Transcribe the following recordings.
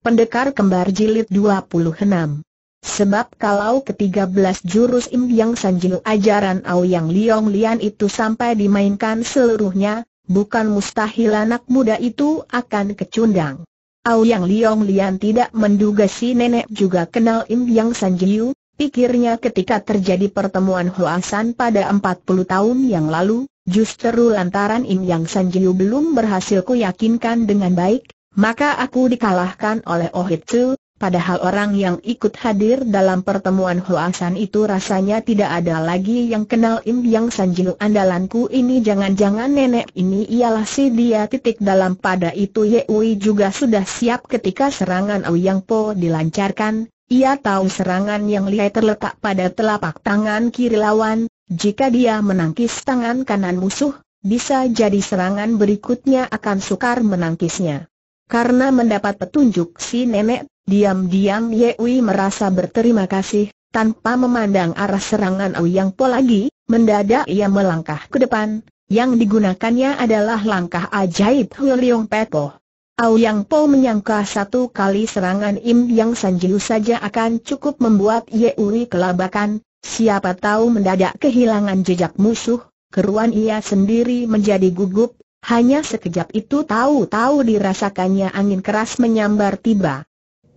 Pendekar Kembar Jilid 26. Sebab kalau ke-13 jurus Im Yang Sanjil ajaran Aoyang Liong Lian itu sampai dimainkan seluruhnya, bukan mustahil anak muda itu akan kecundang. Aoyang Liong Lian tidak menduga si nenek juga kenal Im Yang Sanjiu, pikirnya ketika terjadi pertemuan Hoasan pada 40 tahun yang lalu, justru lantaran Im Yang Sanjiu belum berhasil kuyakinkan dengan baik, maka aku dikalahkan oleh Oh Hitsu, padahal orang yang ikut hadir dalam pertemuan Hoasan itu rasanya tidak ada lagi yang kenal Im Yang Sanjiu andalanku ini. Jangan-jangan nenek ini ialah si dia. Dalam pada itu Yewi juga sudah siap ketika serangan Aoyang Po dilancarkan. Ia tahu serangan yang lihai terletak pada telapak tangan kiri lawan. Jika dia menangkis tangan kanan musuh, bisa jadi serangan berikutnya akan sukar menangkisnya. Karena mendapat petunjuk si nenek, diam-diam Yewi merasa berterima kasih, tanpa memandang arah serangan Aoyang Po lagi, mendadak ia melangkah ke depan, yang digunakannya adalah langkah ajaib Huliong Pepo. Aoyang Po menyangka satu kali serangan Im Yang Sanjiu saja akan cukup membuat Yewi kelabakan, siapa tahu mendadak kehilangan jejak musuh, keruan ia sendiri menjadi gugup, hanya sekejap itu tahu-tahu dirasakannya angin keras menyambar tiba.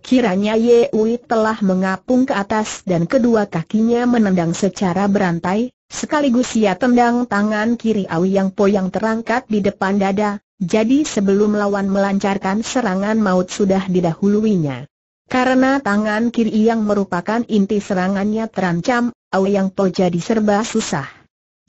Kiranya Yewi telah mengapung ke atas dan kedua kakinya menendang secara berantai, sekaligus ia tendang tangan kiri Aoyang Po yang terangkat di depan dada, jadi sebelum lawan melancarkan serangan maut sudah didahuluinya. Karena tangan kiri yang merupakan inti serangannya terancam, Aoyang Po jadi serba susah.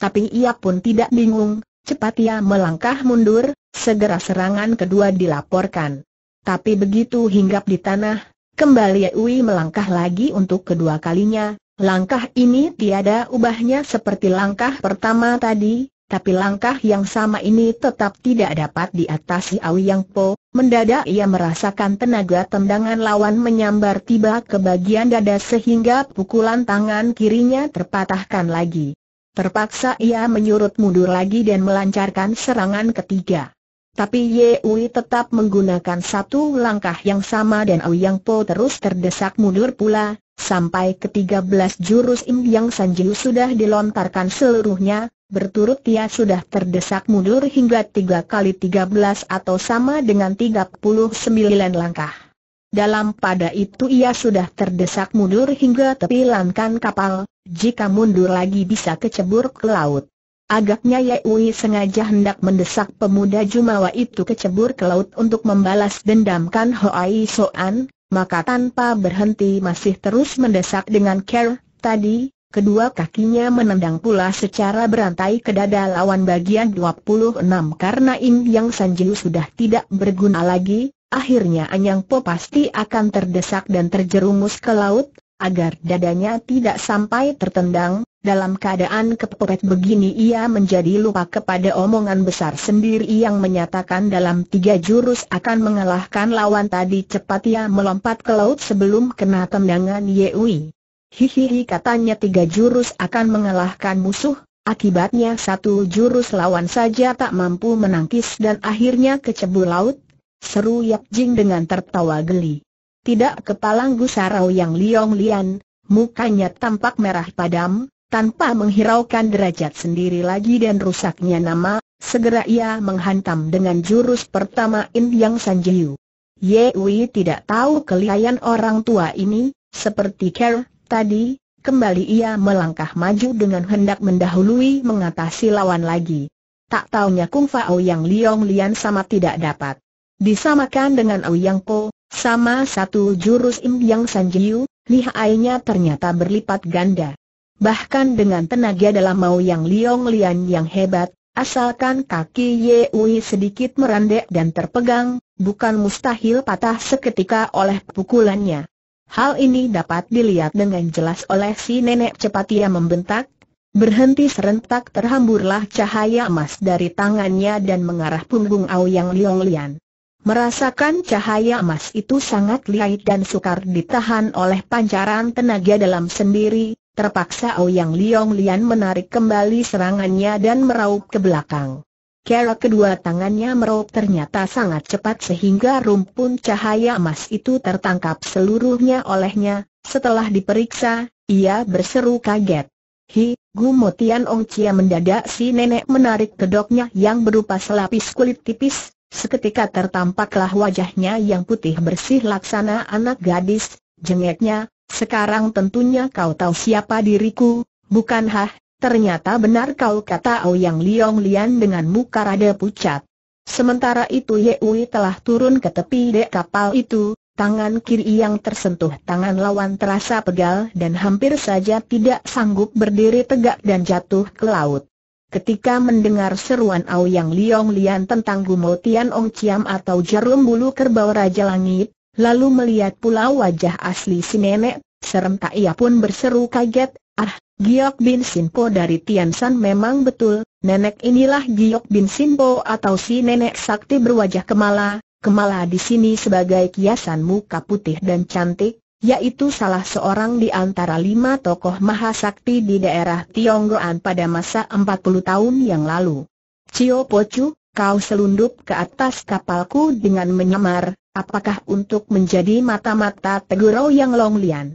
Tapi ia pun tidak bingung, cepat ia melangkah mundur, segera serangan kedua dilaporkan. Tapi begitu hinggap di tanah, kembali Yewi melangkah lagi untuk kedua kalinya. Langkah ini tiada ubahnya seperti langkah pertama tadi, tapi langkah yang sama ini tetap tidak dapat diatasi Aoyang Po. Mendadak ia merasakan tenaga tendangan lawan menyambar tiba ke bagian dada sehingga pukulan tangan kirinya terpatahkan lagi. Terpaksa ia menyurut mundur lagi dan melancarkan serangan ketiga. Tapi Yewi tetap menggunakan satu langkah yang sama dan Aoyang Po terus terdesak mundur pula, sampai ke-13 jurus Im Yang Sanjiu sudah dilontarkan seluruhnya, berturut ia sudah terdesak mundur hingga 3 kali 13 atau sama dengan 39 langkah. Dalam pada itu ia sudah terdesak mundur hingga tepi lankan kapal, jika mundur lagi bisa kecebur ke laut. Agaknya Yewi sengaja hendak mendesak pemuda Jumawa itu kecebur ke laut untuk membalas dendam Kan Hoai Soan, maka tanpa berhenti masih terus mendesak dengan care. Tadi, kedua kakinya menendang pula secara berantai ke dada lawan bagian 26. Karena Im Yang Sanjiu sudah tidak berguna lagi, akhirnya Aoyang Po pasti akan terdesak dan terjerumus ke laut, agar dadanya tidak sampai tertendang. Dalam keadaan kepepet begini ia menjadi lupa kepada omongan besar sendiri yang menyatakan dalam 3 jurus akan mengalahkan lawan tadi. Cepat ia melompat ke laut sebelum kena tendangan Yewi. Hihihi, katanya 3 jurus akan mengalahkan musuh, akibatnya 1 jurus lawan saja tak mampu menangkis dan akhirnya kecebur laut, seru Yap Jing dengan tertawa geli. Tidak kepalang gusarau yang Liong Lian, mukanya tampak merah padam. Tanpa menghiraukan derajat sendiri lagi dan rusaknya nama, segera ia menghantam dengan jurus pertama Im Yang Sanjiu. Yewi tidak tahu kelihaian orang tua ini, seperti care tadi, kembali ia melangkah maju dengan hendak mendahului mengatasi lawan lagi. Tak taunya Kung Fao yang Liong Lian sama tidak dapat disamakan dengan Aoyang Po, sama 1 jurus Im Yang Sanjiu, lihainya ternyata berlipat ganda. Bahkan dengan tenaga dalam Aoyang Liong Lian yang hebat, asalkan kaki Yewi sedikit merendek dan terpegang, bukan mustahil patah seketika oleh pukulannya. Hal ini dapat dilihat dengan jelas oleh si nenek. Cepat ia membentak, berhenti, serentak terhamburlah cahaya emas dari tangannya dan mengarah punggung Aoyang Liong Lian. Merasakan cahaya emas itu sangat lihai dan sukar ditahan oleh pancaran tenaga dalam sendiri. Terpaksa Aoyang Liong Lian menarik kembali serangannya dan meraup ke belakang. Cara kedua tangannya meraup ternyata sangat cepat sehingga rumpun cahaya emas itu tertangkap seluruhnya olehnya. Setelah diperiksa, ia berseru kaget. Hi, Gumo Tian Ong Cia. Mendadak si nenek menarik kedoknya yang berupa selapis kulit tipis. Seketika tertampaklah wajahnya yang putih bersih laksana anak gadis. Jengeknya, sekarang tentunya kau tahu siapa diriku, bukan hah? Ternyata benar kau, kata Ouyang Liong Lian dengan muka rada pucat. Sementara itu Ye Wei telah turun ke tepi dek kapal itu. Tangan kiri yang tersentuh tangan lawan terasa pegal dan hampir saja tidak sanggup berdiri tegak dan jatuh ke laut. Ketika mendengar seruan Ouyang Liong Lian tentang Gumo Tian Ong Ciam atau jarum bulu kerbau Raja Langit, lalu melihat pula wajah asli si nenek, serentak ia pun berseru kaget. Ah, Giok Bin Sinpo dari Tian Shan, memang betul, nenek inilah Giok Bin Sinpo atau si nenek sakti berwajah kemala. Kemala di sini sebagai kiasan muka putih dan cantik, yaitu salah seorang di antara 5 tokoh mahasakti di daerah Tionggoan pada masa 40 tahun yang lalu. Cio Pocu, kau selundup ke atas kapalku dengan menyamar, apakah untuk menjadi mata-mata, tegur Ouyang Liong Lian.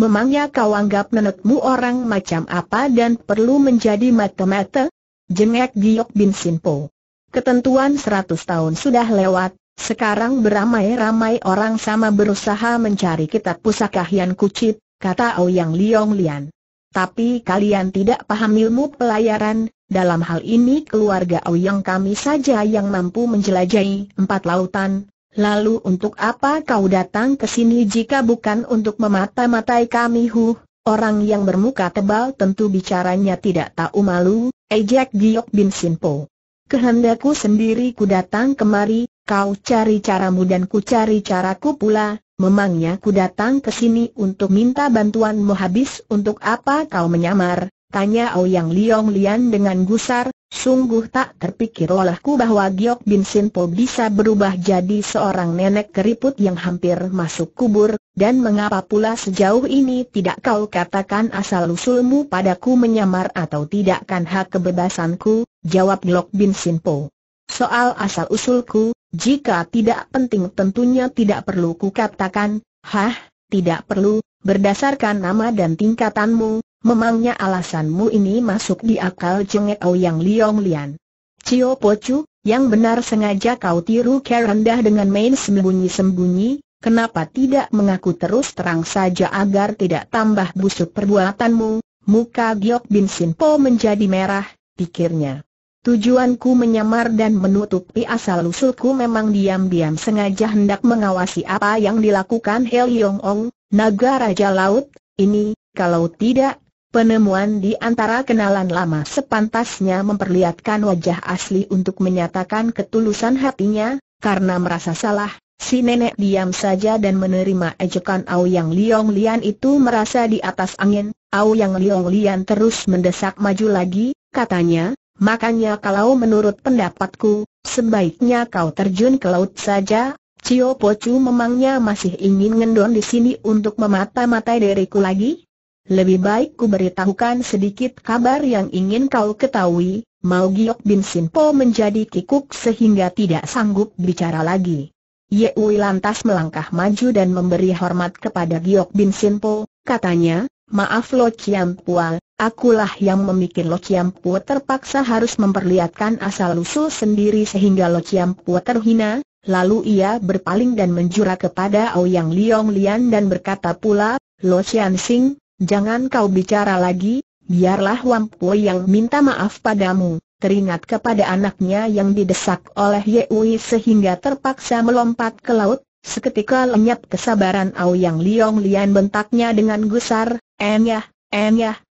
Memangnya kau anggap nenekmu orang macam apa dan perlu menjadi mata-mata? Jengek Giok Bin Sinpo. Ketentuan 100 tahun sudah lewat, sekarang beramai-ramai orang sama berusaha mencari kitab pusaka Hian Kucip, kata Ouyang Liong Lian. Tapi kalian tidak paham ilmu pelayaran, dalam hal ini keluarga Ouyang kami saja yang mampu menjelajahi 4 lautan. Lalu untuk apa kau datang ke sini jika bukan untuk memata-matai kami? Hu, orang yang bermuka tebal tentu bicaranya tidak tahu malu, ejek Giok Bin Sinpo. Kehendakku sendiri ku datang kemari, kau cari caramu dan ku cari caraku pula. Memangnya ku datang ke sini untuk minta bantuanmu, habis untuk apa kau menyamar? Tanya Ouyang Liong Lian dengan gusar. Sungguh tak terpikir olehku bahwa Giok Bin Sinpo bisa berubah jadi seorang nenek keriput yang hampir masuk kubur. Dan mengapa pula sejauh ini tidak kau katakan asal-usulmu padaku menyamar atau tidak, kan hak kebebasanku? Jawab Giok Bin Sinpo. Soal asal-usulku, jika tidak penting tentunya tidak perlu ku katakan. Hah, tidak perlu? Berdasarkan nama dan tingkatanmu, memangnya alasanmu ini masuk di akal, jengek Ouyang Liong Lian. Cio Pocu, yang benar sengaja kau tiru kerendah dengan main sembunyi-sembunyi. Kenapa tidak mengaku terus terang saja agar tidak tambah busuk perbuatanmu? Muka Giok Bin Sinpo menjadi merah, pikirnya. Tujuanku menyamar dan menutupi asal-usulku memang diam-diam sengaja hendak mengawasi apa yang dilakukan He Liong Ong, naga Raja Laut ini. Kalau tidak, penemuan di antara kenalan lama sepantasnya memperlihatkan wajah asli untuk menyatakan ketulusan hatinya. Karena merasa salah, si nenek diam saja dan menerima ejekan Ouyang Liong Lian itu merasa di atas angin. Ouyang Liong Lian terus mendesak maju lagi, katanya. Makanya kalau menurut pendapatku, sebaiknya kau terjun ke laut saja. Cio Pocu memangnya masih ingin ngendon di sini untuk memata-matai diriku lagi? Lebih baik ku beritahukan sedikit kabar yang ingin kau ketahui. Mau Giok Bin Sinpo menjadi kikuk sehingga tidak sanggup bicara lagi. Ye Wei lantas melangkah maju dan memberi hormat kepada Giok Bin Sinpo, katanya, maaf Lo Ciam Pua, akulah yang memikir Lo Ciam Pua terpaksa harus memperlihatkan asal-usul sendiri sehingga Lo Ciam Pua terhina. Lalu ia berpaling dan menjura kepada Ouyang Liong Lian dan berkata pula, Lo Cian Sing, jangan kau bicara lagi, biarlah Wampu yang minta maaf padamu. Teringat kepada anaknya yang didesak oleh Ye Wei sehingga terpaksa melompat ke laut. Seketika lenyap kesabaran Ouyang Liong Lian, bentaknya dengan gusar, Enyah,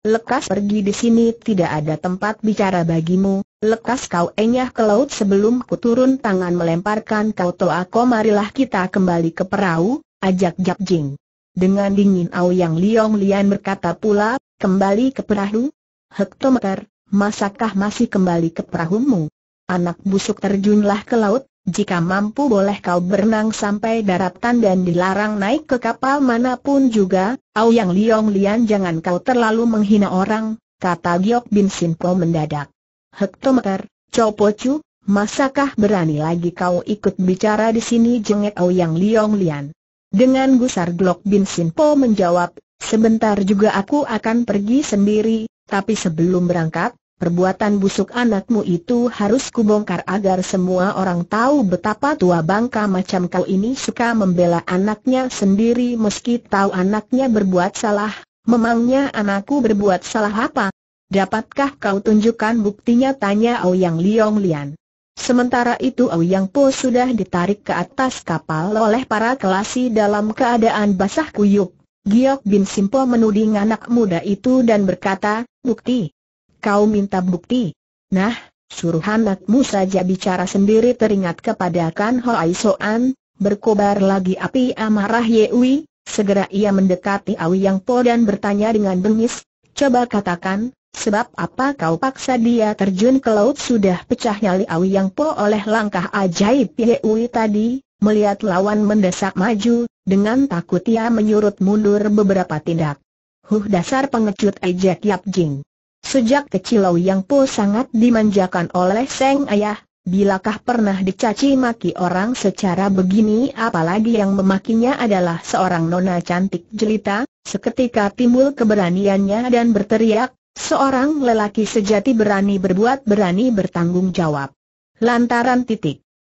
lekas pergi, di sini tidak ada tempat bicara bagimu. Lekas kau enyah ke laut sebelum ku turun tangan melemparkan kau toako. Marilah kita kembali ke perahu, ajak Jap Jing. Dengan dingin Ouyang Liong Lian berkata pula, kembali ke perahu? Hektometer, masakah masih kembali ke perahumu? Anak busuk, terjunlah ke laut, jika mampu boleh kau berenang sampai daratan dan dilarang naik ke kapal manapun juga. Ouyang Liong Lian, jangan kau terlalu menghina orang, kata Giok Bin Sinpo mendadak. Hektometer, Cio Pocu, "Masakah berani lagi kau ikut bicara di sini?" jengek Ouyang Lianglian. Dengan gusar Glok Bin Sin Po menjawab, "Sebentar juga aku akan pergi sendiri, tapi sebelum berangkat, perbuatan busuk anakmu itu harus kubongkar agar semua orang tahu betapa tua bangka macam kau ini suka membela anaknya sendiri meski tahu anaknya berbuat salah." "Memangnya anakku berbuat salah apa? Dapatkah kau tunjukkan buktinya?" tanya Ouyang Lianglian. Sementara itu Ouyang Po sudah ditarik ke atas kapal oleh para kelasi dalam keadaan basah kuyup. Giok Bin Sin Po menuding anak muda itu dan berkata, "Bukti? Kau minta bukti? Nah, suruh anakmu saja bicara sendiri." Teringat kepada Kan Hoi Soan, berkobar lagi api amarah Yewi. Segera ia mendekati Ouyang Po dan bertanya dengan bengis, "Coba katakan, sebab apa kau paksa dia terjun ke laut?" Sudah pecah nyali Ouyang Po oleh langkah ajaib Yewi tadi. Melihat lawan mendesak maju, dengan takut ia menyurut mundur beberapa tindak. "Huh, dasar pengecut!" ejek Yap Jing. Sejak kecil Ouyang Po sangat dimanjakan oleh sang ayah. Bilakah pernah dicaci maki orang secara begini, apalagi yang memakinya adalah seorang nona cantik jelita? Seketika timbul keberaniannya dan berteriak, "Seorang lelaki sejati berani berbuat, berani bertanggung jawab." .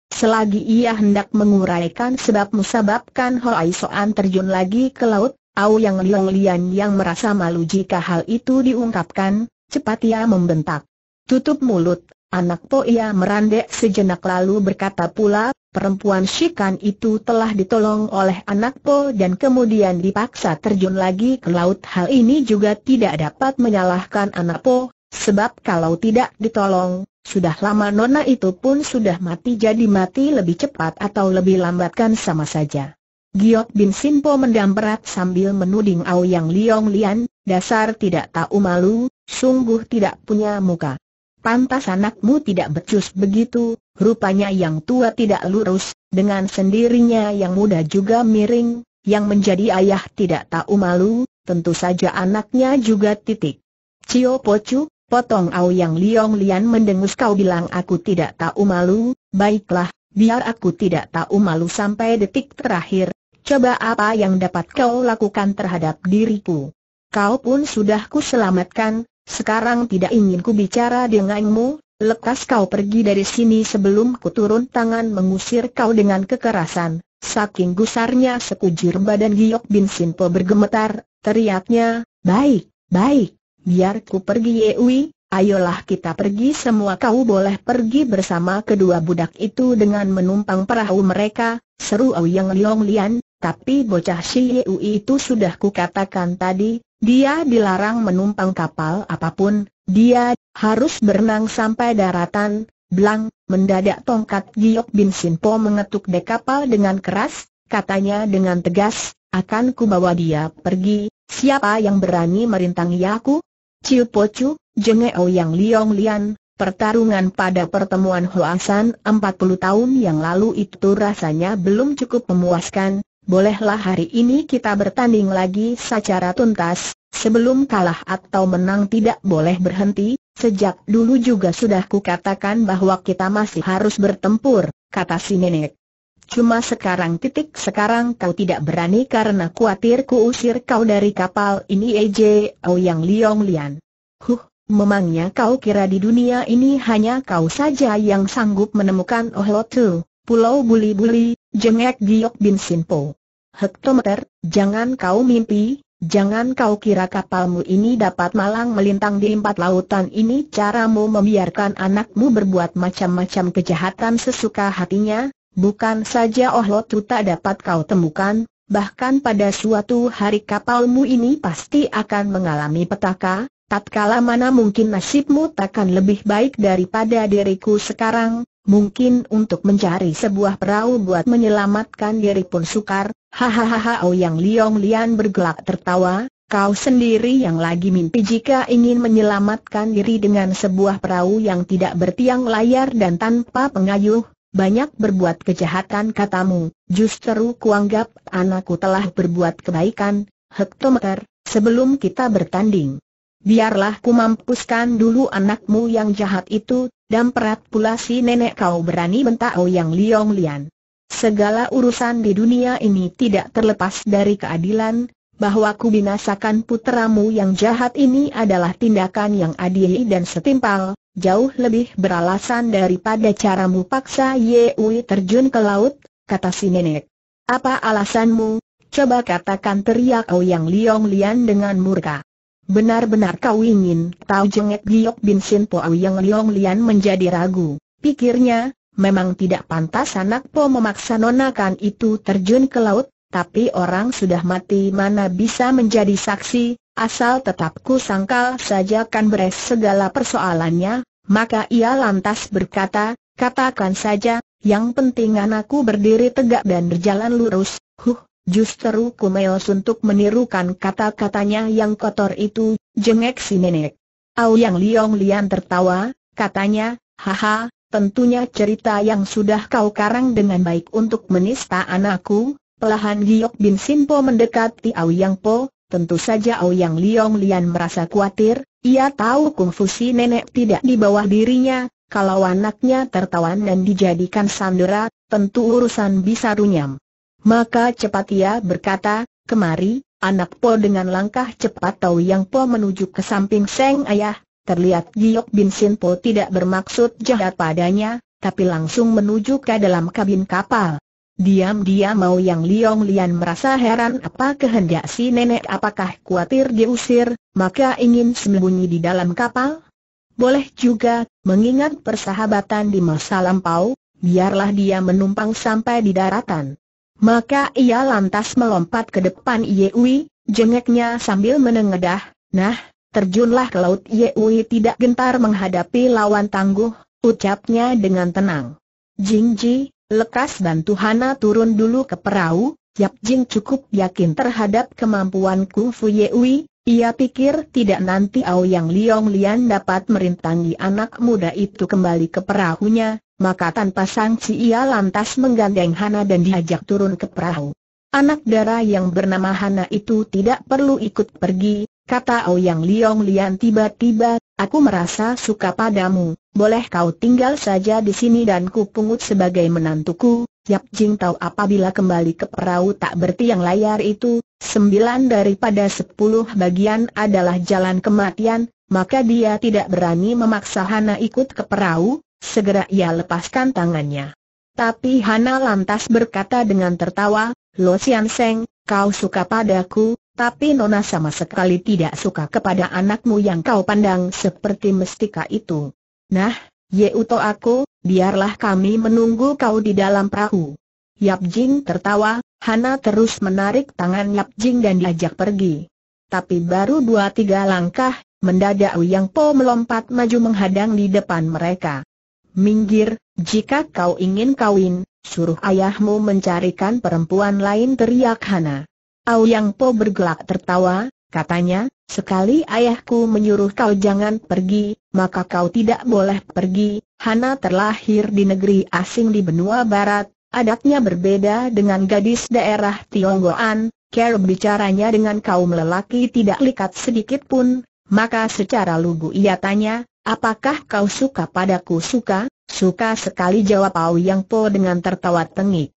Selagi ia hendak menguraikan sebab musababkan Hoi Soan terjun lagi ke laut, Ouyang Lianglian yang merasa malu jika hal itu diungkapkan, cepat ia membentak, "Tutup mulut, anak Po!" Ia merandek sejenak lalu berkata pula, "Perempuan Shikan itu telah ditolong oleh anak Po dan kemudian dipaksa terjun lagi ke laut. Hal ini juga tidak dapat menyalahkan anak Po, sebab kalau tidak ditolong, sudah lama nona itu pun sudah mati." Jadi mati lebih cepat atau lebih lambat kan sama saja. Giok Bin Sin Po mendam berat sambil menuding Ouyang Lianglian, "Dasar tidak tahu malu, sungguh tidak punya muka. Pantas anakmu tidak becus begitu, rupanya yang tua tidak lurus, dengan sendirinya yang muda juga miring, yang menjadi ayah tidak tahu malu, tentu saja anaknya juga . Cio Pocu, potong Ouyang Lianglian mendengus, "Kau bilang aku tidak tahu malu, baiklah, biar aku tidak tahu malu sampai detik terakhir. Coba apa yang dapat kau lakukan terhadap diriku? Kau pun sudah ku selamatkan, sekarang tidak ingin ku bicara denganmu. Lekas kau pergi dari sini sebelum ku turun tangan mengusir kau dengan kekerasan." Saking gusarnya sekujur badan Giok Bin Sin Po bergemetar. Teriaknya, "Baik, baik, biar ku pergi. Yewi, ayolah kita pergi semua. Kau boleh pergi bersama kedua budak itu dengan menumpang perahu mereka," seru Ouyang Lianglian. "Tapi bocah si Yewi itu sudah kukatakan tadi, dia dilarang menumpang kapal apapun, dia harus berenang sampai daratan." Blang, mendadak tongkat Giok Bin Sin Po mengetuk dek kapal dengan keras. Katanya dengan tegas, "Akan kubawa dia pergi. Siapa yang berani merintangi aku?" "Ciu Pocu," jengek Ouyang Lianglian, "pertarungan pada pertemuan Hoasan 40 tahun yang lalu itu rasanya belum cukup memuaskan. Bolehlah hari ini kita bertanding lagi secara tuntas. Sebelum kalah atau menang tidak boleh berhenti. Sejak dulu juga sudah kukatakan bahwa kita masih harus bertempur," kata si nenek. "Cuma sekarang kau tidak berani karena khawatir ku usir kau dari kapal ini," ejek Ouyang Lianglian. "Huh, memangnya kau kira di dunia ini hanya kau saja yang sanggup menemukan Ohotu, pulau buli-buli?" jengek Giok Bin Sin Po. "Hektometer, jangan kau mimpi, jangan kau kira kapalmu ini dapat malang melintang di empat lautan ini. Caramu membiarkan anakmu berbuat macam-macam kejahatan sesuka hatinya. Bukan saja Ohotu tak dapat kau temukan, bahkan pada suatu hari kapalmu ini pasti akan mengalami petaka. Tatkala mana mungkin nasibmu takkan lebih baik daripada diriku sekarang. Mungkin untuk mencari sebuah perahu buat menyelamatkan diri pun sukar." "Hahaha," Ouyang Lianglian bergelak tertawa, "kau sendiri yang lagi mimpi. Jika ingin menyelamatkan diri dengan sebuah perahu yang tidak bertiang layar dan tanpa pengayuh, banyak berbuat kejahatan katamu. Justru kuanggap anakku telah berbuat kebaikan. Hektometer, sebelum kita bertanding, biarlah ku mampuskan dulu anakmu yang jahat itu. Damperat pula si nenek kau berani bentak Ouyang Liong Lian. Segala urusan di dunia ini tidak terlepas dari keadilan, bahwa ku binasakan puteramu yang jahat ini adalah tindakan yang adil dan setimpal, jauh lebih beralasan daripada caramu paksa Yewi terjun ke laut, kata si nenek. Apa alasanmu? Coba katakan, teriak Ouyang Liong Lian dengan murka. Benar-benar kau ingin tahu? Jengek Giok Bin Sin Po. Ouyang Liong Lian menjadi ragu. Pikirnya, memang tidak pantas anak Po memaksa nonakan itu terjun ke laut, tapi orang sudah mati mana bisa menjadi saksi, asal tetap ku sangkal saja kan beres segala persoalannya. Maka ia lantas berkata, katakan saja, yang penting anakku berdiri tegak dan berjalan lurus. Justru ku meos untuk menirukan kata-katanya yang kotor itu, jengek si nenek. Ouyang Liong Lian tertawa, katanya, haha, tentunya cerita yang sudah kau karang dengan baik untuk menista anakku. Pelahan Giok Bin Sin Po mendekati Ouyang Po, tentu saja Ouyang Liong Lian merasa khawatir, ia tahu kungfu si nenek tidak di bawah dirinya, kalau anaknya tertawan dan dijadikan sandera, tentu urusan bisa runyam. Maka cepat ia berkata, kemari, anak Po. Dengan langkah cepat Ouyang Po menuju ke samping sang ayah. Terlihat Giok Bin Sin Po tidak bermaksud jahat padanya, tapi langsung menuju ke dalam kabin kapal. Diam-diam Ouyang Liong Lian merasa heran apa kehendak si nenek, apakah khawatir diusir, maka ingin sembunyi di dalam kapal? Boleh juga, mengingat persahabatan di masa lampau, biarlah dia menumpang sampai di daratan. Maka ia lantas melompat ke depan Yewi, jengeknya sambil menengadah, nah, terjunlah ke laut. Yewi tidak gentar menghadapi lawan tangguh, ucapnya dengan tenang. Jingji, lekas bantu Hana turun dulu ke perahu. Yap Jing cukup yakin terhadap kemampuan kungfu Yewi, ia pikir tidak nanti Ouyang Liong Lian dapat merintangi anak muda itu kembali ke perahunya. Maka tanpa sangsi ia lantas menggandeng Hana dan diajak turun ke perahu. Anak dara yang bernama Hana itu tidak perlu ikut pergi, kata Ouyang Liong Lian tiba-tiba. Aku merasa suka padamu, boleh kau tinggal saja di sini dan kupungut sebagai menantuku. Yap Jing tahu apabila kembali ke perahu tak bertiang layar itu, 9 daripada 10 bagian adalah jalan kematian, maka dia tidak berani memaksa Hana ikut ke perahu. Segera ia lepaskan tangannya. Tapi Hana lantas berkata dengan tertawa, Lo Sian Seng, kau suka padaku, tapi Nona sama sekali tidak suka kepada anakmu yang kau pandang seperti mestika itu. Nah, Yeuto aku, biarlah kami menunggu kau di dalam perahu. Yap Jing tertawa, Hana terus menarik tangan Yap Jing dan diajak pergi. Tapi baru 2-3 langkah, mendadak Ouyang Po melompat maju menghadang di depan mereka. Minggir, jika kau ingin kawin, suruh ayahmu mencarikan perempuan lain, teriak Hana. Ouyang Po bergelak tertawa, katanya, sekali ayahku menyuruh kau jangan pergi, maka kau tidak boleh pergi. Hana terlahir di negeri asing di benua barat, adatnya berbeda dengan gadis daerah Tionggoan, cara bicaranya dengan kaum lelaki tidak likat sedikit pun, maka secara lugu ia tanya, apakah kau suka padaku? Suka, suka sekali, jawab Ouyang Po dengan tertawa tengik.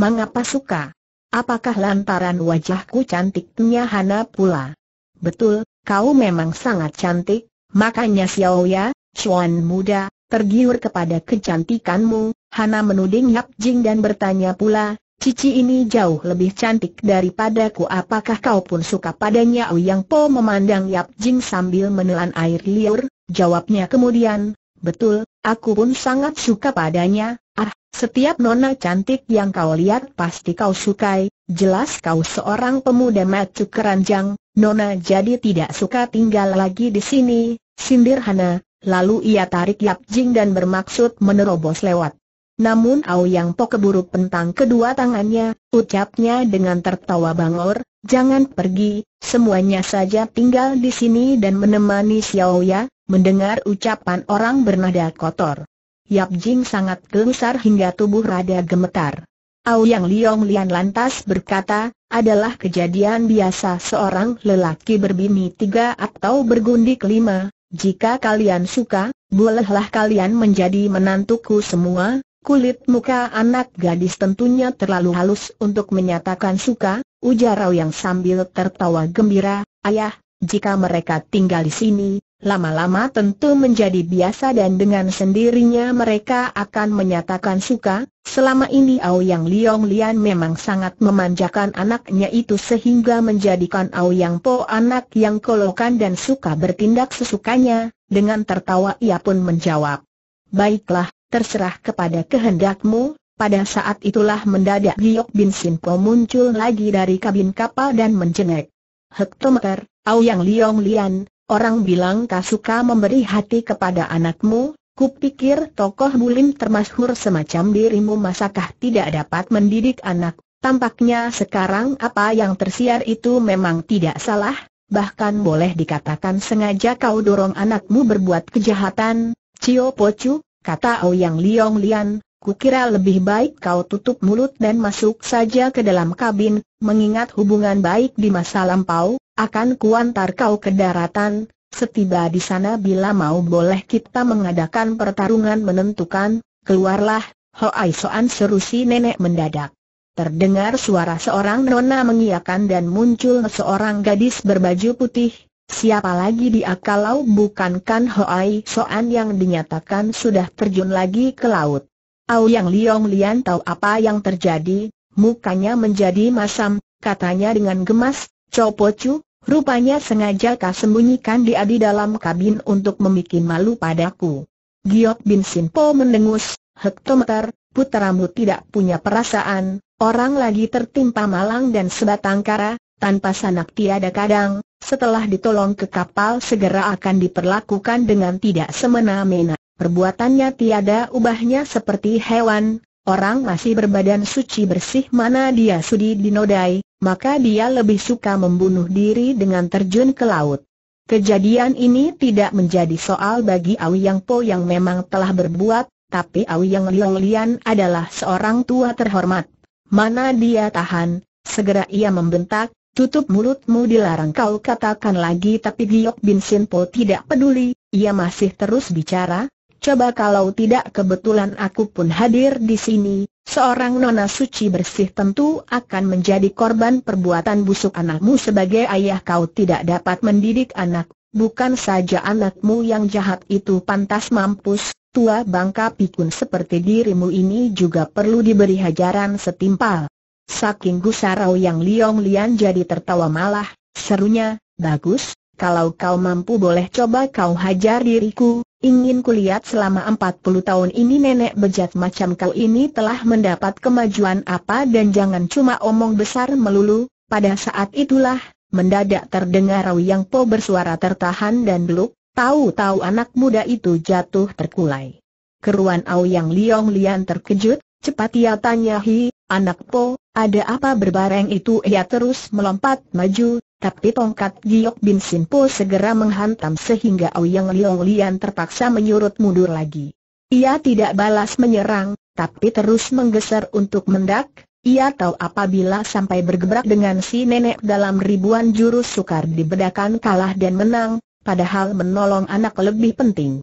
Mengapa suka? Apakah lantaran wajahku cantik? Tanya Hana pula. Betul, kau memang sangat cantik, makanya Xiaoya, Chuan muda, tergiur kepada kecantikanmu. Hana menuding Yap Jing dan bertanya pula, cici ini jauh lebih cantik daripadaku, apakah kau pun suka padanya? Ouyang Po memandang Yap Jing sambil menelan air liur. Jawabnya kemudian, betul, aku pun sangat suka padanya. Ah, setiap nona cantik yang kau lihat pasti kau sukai. Jelas kau seorang pemuda macu keranjang. Nona jadi tidak suka tinggal lagi di sini, sindir Hana. Lalu ia tarik Yap Jing dan bermaksud menerobos lewat. Namun Ouyang Po keburu pentang kedua tangannya, ucapnya dengan tertawa bangor, jangan pergi, semuanya saja tinggal di sini dan menemani Xiaoya. Mendengar ucapan orang bernada kotor, Yap Jing sangat gelisah hingga tubuh rada gemetar. Ouyang Liong Lian lantas berkata, adalah kejadian biasa seorang lelaki berbini 3 atau bergundi 5, Jika kalian suka, bolehlah kalian menjadi menantuku semua." Kulit muka anak gadis tentunya terlalu halus untuk menyatakan suka, ujar Rao Yang sambil tertawa gembira. "Ayah, jika mereka tinggal di sini, lama-lama tentu menjadi biasa dan dengan sendirinya mereka akan menyatakan suka." Selama ini Aoyang Liong Lian memang sangat memanjakan anaknya itu sehingga menjadikan Aoyang Po anak yang kolokan dan suka bertindak sesukanya. Dengan tertawa ia pun menjawab, "Baiklah, terserah kepada kehendakmu." Pada saat itulah mendadak Giok Bin Sin Po muncul lagi dari kabin kapal dan menjengek. "Hektometer, Aoyang Liong Lian, orang bilang kau suka memberi hati kepada anakmu. Kupikir tokoh bulim termasyhur semacam dirimu masakah tidak dapat mendidik anak?" Tampaknya sekarang apa yang tersiar itu memang tidak salah, bahkan boleh dikatakan sengaja kau dorong anakmu berbuat kejahatan. "Cio Pocu," kata Aoyang Liong Lian, "kukira lebih baik kau tutup mulut dan masuk saja ke dalam kabin. Mengingat hubungan baik di masa lampau, akan kuantar kau ke daratan. Setiba di sana bila mau boleh kita mengadakan pertarungan menentukan." "Keluarlah, Hoai Soan," seru si nenek mendadak. Terdengar suara seorang nona mengiyakan dan muncul seorang gadis berbaju putih. Siapa lagi dia kalau bukankan Hoai Soan yang dinyatakan sudah terjun lagi ke laut. Aoyang Liong Lian tahu apa yang terjadi, mukanya menjadi masam, katanya dengan gemas, "Cio Pocu, rupanya sengaja kau sembunyikan dia di dalam kabin untuk membuat malu padaku." Giok Bin Sin Po mendengus, "Hektometer, puteramu tidak punya perasaan, orang lagi tertimpa malang dan sebatang kara, tanpa sanak tiada kadang, setelah ditolong ke kapal segera akan diperlakukan dengan tidak semena-mena, perbuatannya tiada ubahnya seperti hewan, orang masih berbadan suci bersih mana dia sudi dinodai. Maka dia lebih suka membunuh diri dengan terjun ke laut." Kejadian ini tidak menjadi soal bagi Aoyang Po yang memang telah berbuat, tapi Aoyang Liong Lian adalah seorang tua terhormat. Mana dia tahan, segera ia membentak, "Tutup mulutmu, dilarang kau katakan lagi." Tapi Giok Bin Sin Po tidak peduli, ia masih terus bicara, "Coba kalau tidak kebetulan aku pun hadir di sini, seorang nona suci bersih tentu akan menjadi korban perbuatan busuk anakmu. Sebagai ayah kau tidak dapat mendidik anak, bukan saja anakmu yang jahat itu pantas mampus, tua bangka pikun seperti dirimu ini juga perlu diberi hajaran setimpal." Saking gusar Aoyang Liong Lian jadi tertawa malah, serunya, "Bagus, kalau kau mampu boleh coba kau hajar diriku. Ingin kulihat selama 40 tahun ini nenek bejat macam kau ini telah mendapat kemajuan apa, dan jangan cuma omong besar melulu." Pada saat itulah, mendadak terdengar Aoyang Po bersuara tertahan dan beluk, "Tahu-tahu anak muda itu jatuh terkulai." Keruan Aoyang Liong Lian terkejut, cepat ia tanya, "Hi, anak Po, ada apa?" Berbareng itu ia terus melompat maju, tapi tongkat Giok Bin Sin Po segera menghantam sehingga Aoyang Liong Lian terpaksa menyurut mundur lagi. Ia tidak balas menyerang, tapi terus menggeser untuk mendak. Ia tahu apabila sampai bergebrak dengan si nenek dalam ribuan jurus sukar dibedakan kalah dan menang, padahal menolong anak lebih penting.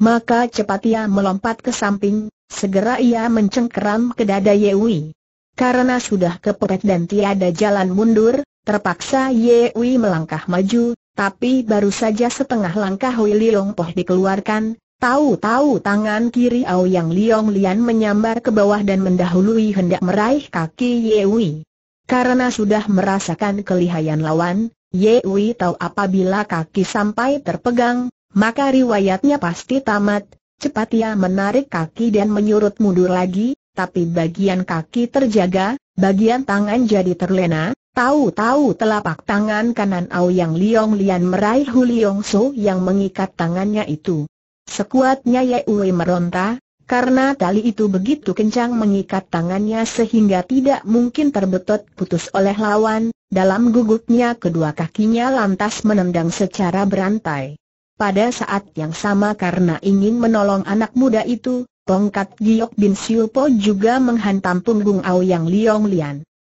Maka cepat ia melompat ke samping, segera ia mencengkeram ke dada Yewi. Karena sudah kepepet dan tiada jalan mundur, terpaksa Yewi melangkah maju, tapi baru saja setengah langkah Hui Liong Po dikeluarkan. Tahu-tahu tangan kiri Aoyang Liong Lian menyambar ke bawah dan mendahului hendak meraih kaki Yewi. Karena sudah merasakan kelihayan lawan, Yewi tahu apabila kaki sampai terpegang, maka riwayatnya pasti tamat. Cepat ia menarik kaki dan menyurut mundur lagi, tapi bagian kaki terjaga, bagian tangan jadi terlena. Tahu-tahu telapak tangan kanan Aoyang Liong Lian meraih Hu Liong So yang mengikat tangannya itu. Sekuatnya Yewi meronta, karena tali itu begitu kencang mengikat tangannya sehingga tidak mungkin terbetot putus oleh lawan. Dalam gugupnya kedua kakinya lantas menendang secara berantai. Pada saat yang sama karena ingin menolong anak muda itu, tongkat Giok Bin Sin Po juga menghantam punggung Aoyang Liong Lian.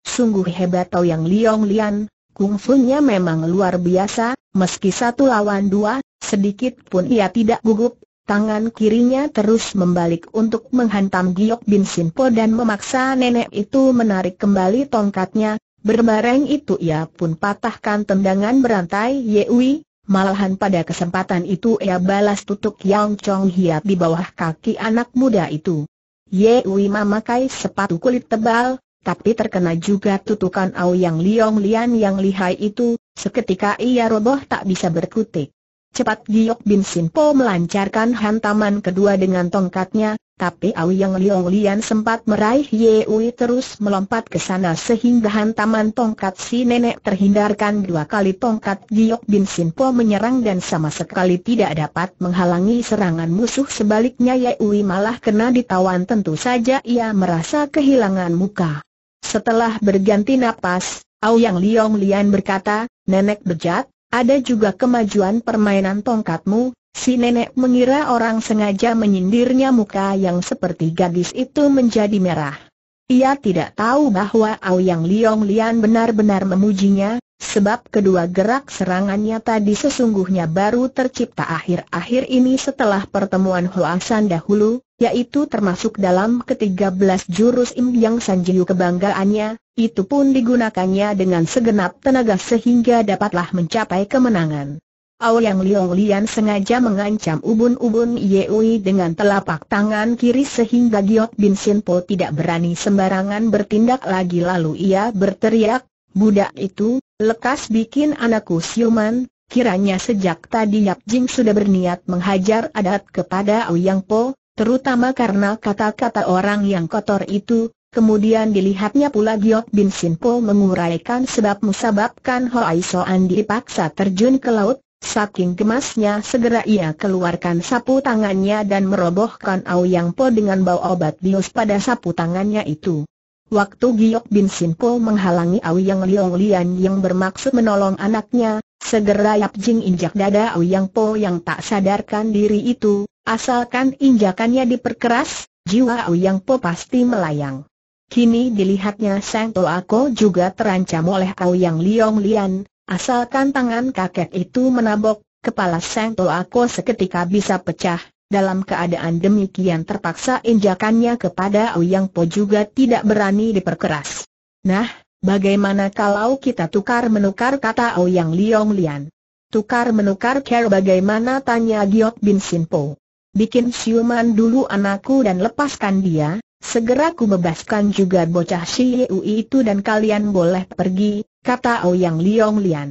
Sungguh hebat Aoyang Liong Lian, kungfunya memang luar biasa, meski satu lawan dua, sedikit pun ia tidak gugup. Tangan kirinya terus membalik untuk menghantam Giok Bin Sinpo dan memaksa nenek itu menarik kembali tongkatnya. Berbareng itu ia pun patahkan tendangan berantai Yewi. Malahan pada kesempatan itu ia balas tutup Yang Chong Hiap di bawah kaki anak muda itu. Yewi memakai sepatu kulit tebal, tapi terkena juga tutukan Aoyang Liong Lian yang lihai itu. Seketika ia roboh tak bisa berkutik. Cepat Giok Bin Sinpo melancarkan hantaman kedua dengan tongkatnya, tapi Aoyang Liong Lian sempat meraih Yewi terus melompat ke sana sehingga hantaman tongkat si nenek terhindarkan. Dua kali tongkat Giok Bin Sinpo menyerang dan sama sekali tidak dapat menghalangi serangan musuh. Sebaliknya Yewi malah kena ditawan. Tentu saja ia merasa kehilangan muka. Setelah berganti napas, Aoyang Liong Lian berkata, "Nenek bejat, ada juga kemajuan permainan tongkatmu." Si nenek mengira orang sengaja menyindirnya. Muka yang seperti gadis itu menjadi merah. Ia tidak tahu bahwa Aoyang Liong Lian benar-benar memujinya, sebab kedua gerak serangannya tadi sesungguhnya baru tercipta akhir-akhir ini setelah pertemuan Hoasan dahulu, yaitu termasuk dalam ke-13 jurus Im Yang Sanjiu kebanggaannya. Itu pun digunakannya dengan segenap tenaga sehingga dapatlah mencapai kemenangan. Aoyang Liong Lian sengaja mengancam ubun-ubun Yewi dengan telapak tangan kiri sehingga Giok Bin Sinpo tidak berani sembarangan bertindak lagi. Lalu ia berteriak, "Budak itu, lekas bikin anakku siuman." Kiranya sejak tadi Yap Jing sudah berniat menghajar adat kepada Aoyang Po, terutama karena kata-kata orang yang kotor itu. Kemudian dilihatnya pula Giok Bin Sinpo menguraikan sebab musababkan Hoai Soan dipaksa terjun ke laut. Saking gemasnya segera ia keluarkan sapu tangannya dan merobohkan Aoyang Po dengan bau obat bius pada sapu tangannya itu. Waktu Giok Bin Sinpo menghalangi Aoyang Liong Lian yang bermaksud menolong anaknya, segera Yap Jing injak dada Aoyang Po yang tak sadarkan diri itu. Asalkan injakannya diperkeras, jiwa Aoyang Po pasti melayang. Kini dilihatnya Sang Toako juga terancam oleh Aoyang Liong Lian. Asalkan tangan kakek itu menabok, kepala Sang Toako seketika bisa pecah. Dalam keadaan demikian terpaksa injakannya kepada Aoyang Po juga tidak berani diperkeras. "Nah, bagaimana kalau kita tukar-menukar?" kata Aoyang Liong Lian. "Tukar-menukar care bagaimana?" tanya Giok Bin Sinpo. "Bikin siuman dulu anakku dan lepaskan dia. Segera ku bebaskan juga bocah si Yewi itu dan kalian boleh pergi," kata Aoyang Liong Lian.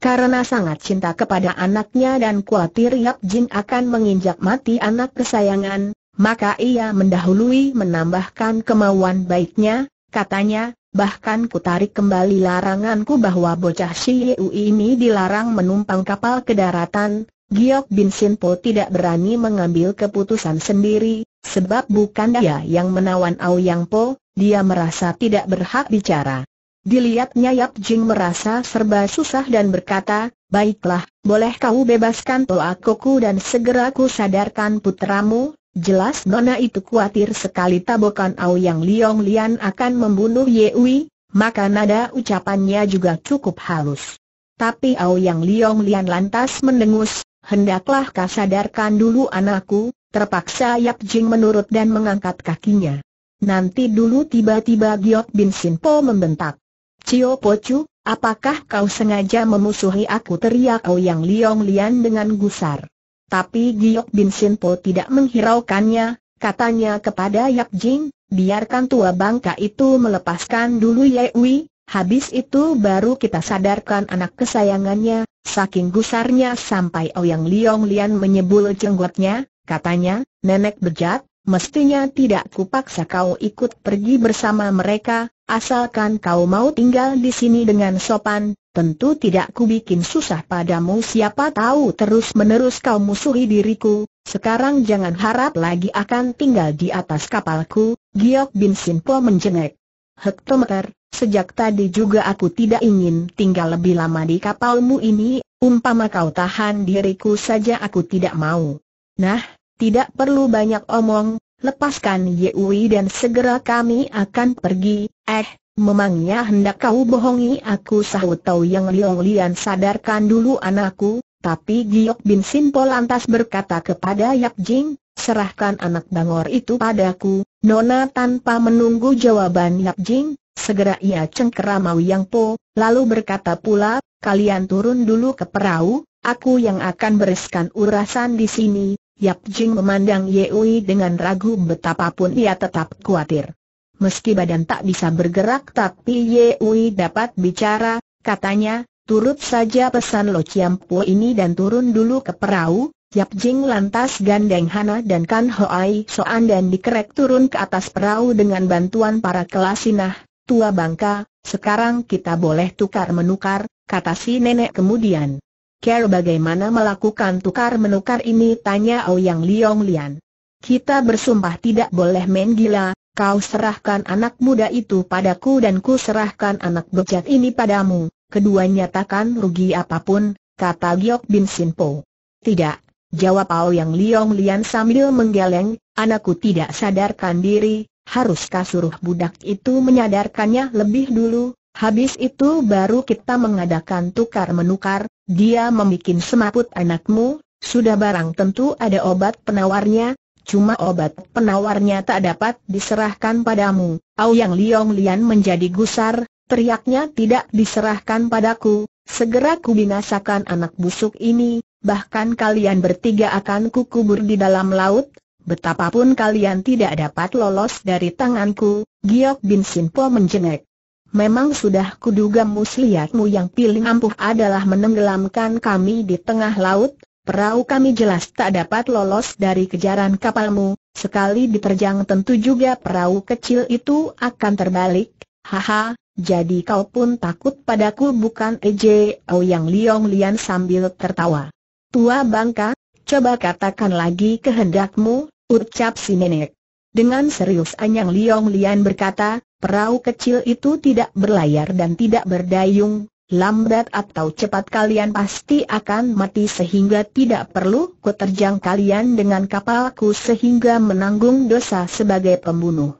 Karena sangat cinta kepada anaknya dan khawatir Yap Jing akan menginjak mati anak kesayangan, maka ia mendahului menambahkan kemauan baiknya. Katanya, "Bahkan ku tarik kembali laranganku bahwa bocah si Yewi ini dilarang menumpang kapal ke daratan." Giok Bin Sinpo tidak berani mengambil keputusan sendiri, sebab bukan dia yang menawan Aoyang Po, dia merasa tidak berhak bicara. Dilihatnya Yap Jing merasa serba susah dan berkata, "Baiklah, boleh kau bebaskan Toakoku dan segera ku sadarkan putramu." Jelas nona itu khawatir sekali tabokan Aoyang Liong Lian akan membunuh Yewi, maka nada ucapannya juga cukup halus. Tapi Aoyang Liong Lian lantas mendengus, "Hendaklah kau sadarkan dulu anakku." Terpaksa Yap Jing menurut dan mengangkat kakinya. "Nanti dulu." Tiba-tiba Giok Bin Sinpo membentak, "Cio Pocu, apakah kau sengaja memusuhi aku?" teriak Aoyang Liong Lian dengan gusar. Tapi Giok Bin Sinpo tidak menghiraukannya. Katanya kepada Yap Jing, "Biarkan tua bangka itu melepaskan dulu Yewi, habis itu baru kita sadarkan anak kesayangannya." Saking gusarnya sampai Aoyang Liong Lian menyebul jenggotnya. Katanya, "Nenek bejat, mestinya tidak kupaksa kau ikut pergi bersama mereka. Asalkan kau mau tinggal di sini dengan sopan, tentu tidak kubikin susah padamu. Siapa tahu terus-menerus kau musuhi diriku. Sekarang jangan harap lagi akan tinggal di atas kapalku." Giok Bin Sinpo menjengek, "Hektometer, sejak tadi juga aku tidak ingin tinggal lebih lama di kapalmu ini. Umpama kau tahan diriku saja aku tidak mau." "Nah, tidak perlu banyak omong, lepaskan Yewi dan segera kami akan pergi." Memangnya hendak kau bohongi aku?" sahut Aoyang Liong Lian. "Sadarkan dulu anakku, Tapi Giok Bin Simpo lantas berkata kepada Yap Jing, serahkan anak bangor itu padaku. Nona tanpa menunggu jawaban Yap Jing, segera ia cengkeramau Yang Po, lalu berkata pula, kalian turun dulu ke perahu, aku yang akan bereskan urasan di sini. Yap Jing memandang Yeui dengan ragu, betapapun ia tetap khawatir. Meski badan tak bisa bergerak tapi Yeui dapat bicara, katanya, turut saja pesan Lo Chiam Po ini dan turun dulu ke perahu. Yap Jing lantas gandeng Hana dan Kan Hoai Soan dan dikerek turun ke atas perahu dengan bantuan para kelasinah. Tua bangka, sekarang kita boleh tukar-menukar, kata si nenek kemudian. Kira bagaimana melakukan tukar-menukar ini, tanya Ouyang Liong Lian. Kita bersumpah tidak boleh main gila. Kau serahkan anak muda itu padaku dan ku serahkan anak bejat ini padamu. Keduanya takkan rugi apapun, kata Giok Bin Simpo. Tidak, jawab Ouyang Liong Lian sambil menggeleng, anakku tidak sadarkan diri. Haruskah suruh budak itu menyadarkannya lebih dulu? Habis itu baru kita mengadakan tukar-menukar. Dia membuat semaput anakmu. Sudah barang tentu ada obat penawarnya. Cuma obat penawarnya tak dapat diserahkan padamu. Ouyang Liong Lian menjadi gusar, teriaknya tidak diserahkan padaku. Segera ku binasakan anak busuk ini, bahkan kalian bertiga akan kukubur di dalam laut. Betapapun kalian tidak dapat lolos dari tanganku. Giok Bin Simpo menjengek. Memang sudah kuduga muslihatmu yang paling ampuh adalah menenggelamkan kami di tengah laut. Perahu kami jelas tak dapat lolos dari kejaran kapalmu. Sekali diterjang tentu juga perahu kecil itu akan terbalik. Haha, jadi kau pun takut padaku bukan? Eje Ouyang Liong Lian sambil tertawa. Tua bangka, coba katakan lagi kehendakmu, ucap si nenek. Dengan serius Ouyang Liong Lian berkata, perahu kecil itu tidak berlayar dan tidak berdayung. Lambat atau cepat kalian pasti akan mati sehingga tidak perlu kuterjang kalian dengan kapalku sehingga menanggung dosa sebagai pembunuh.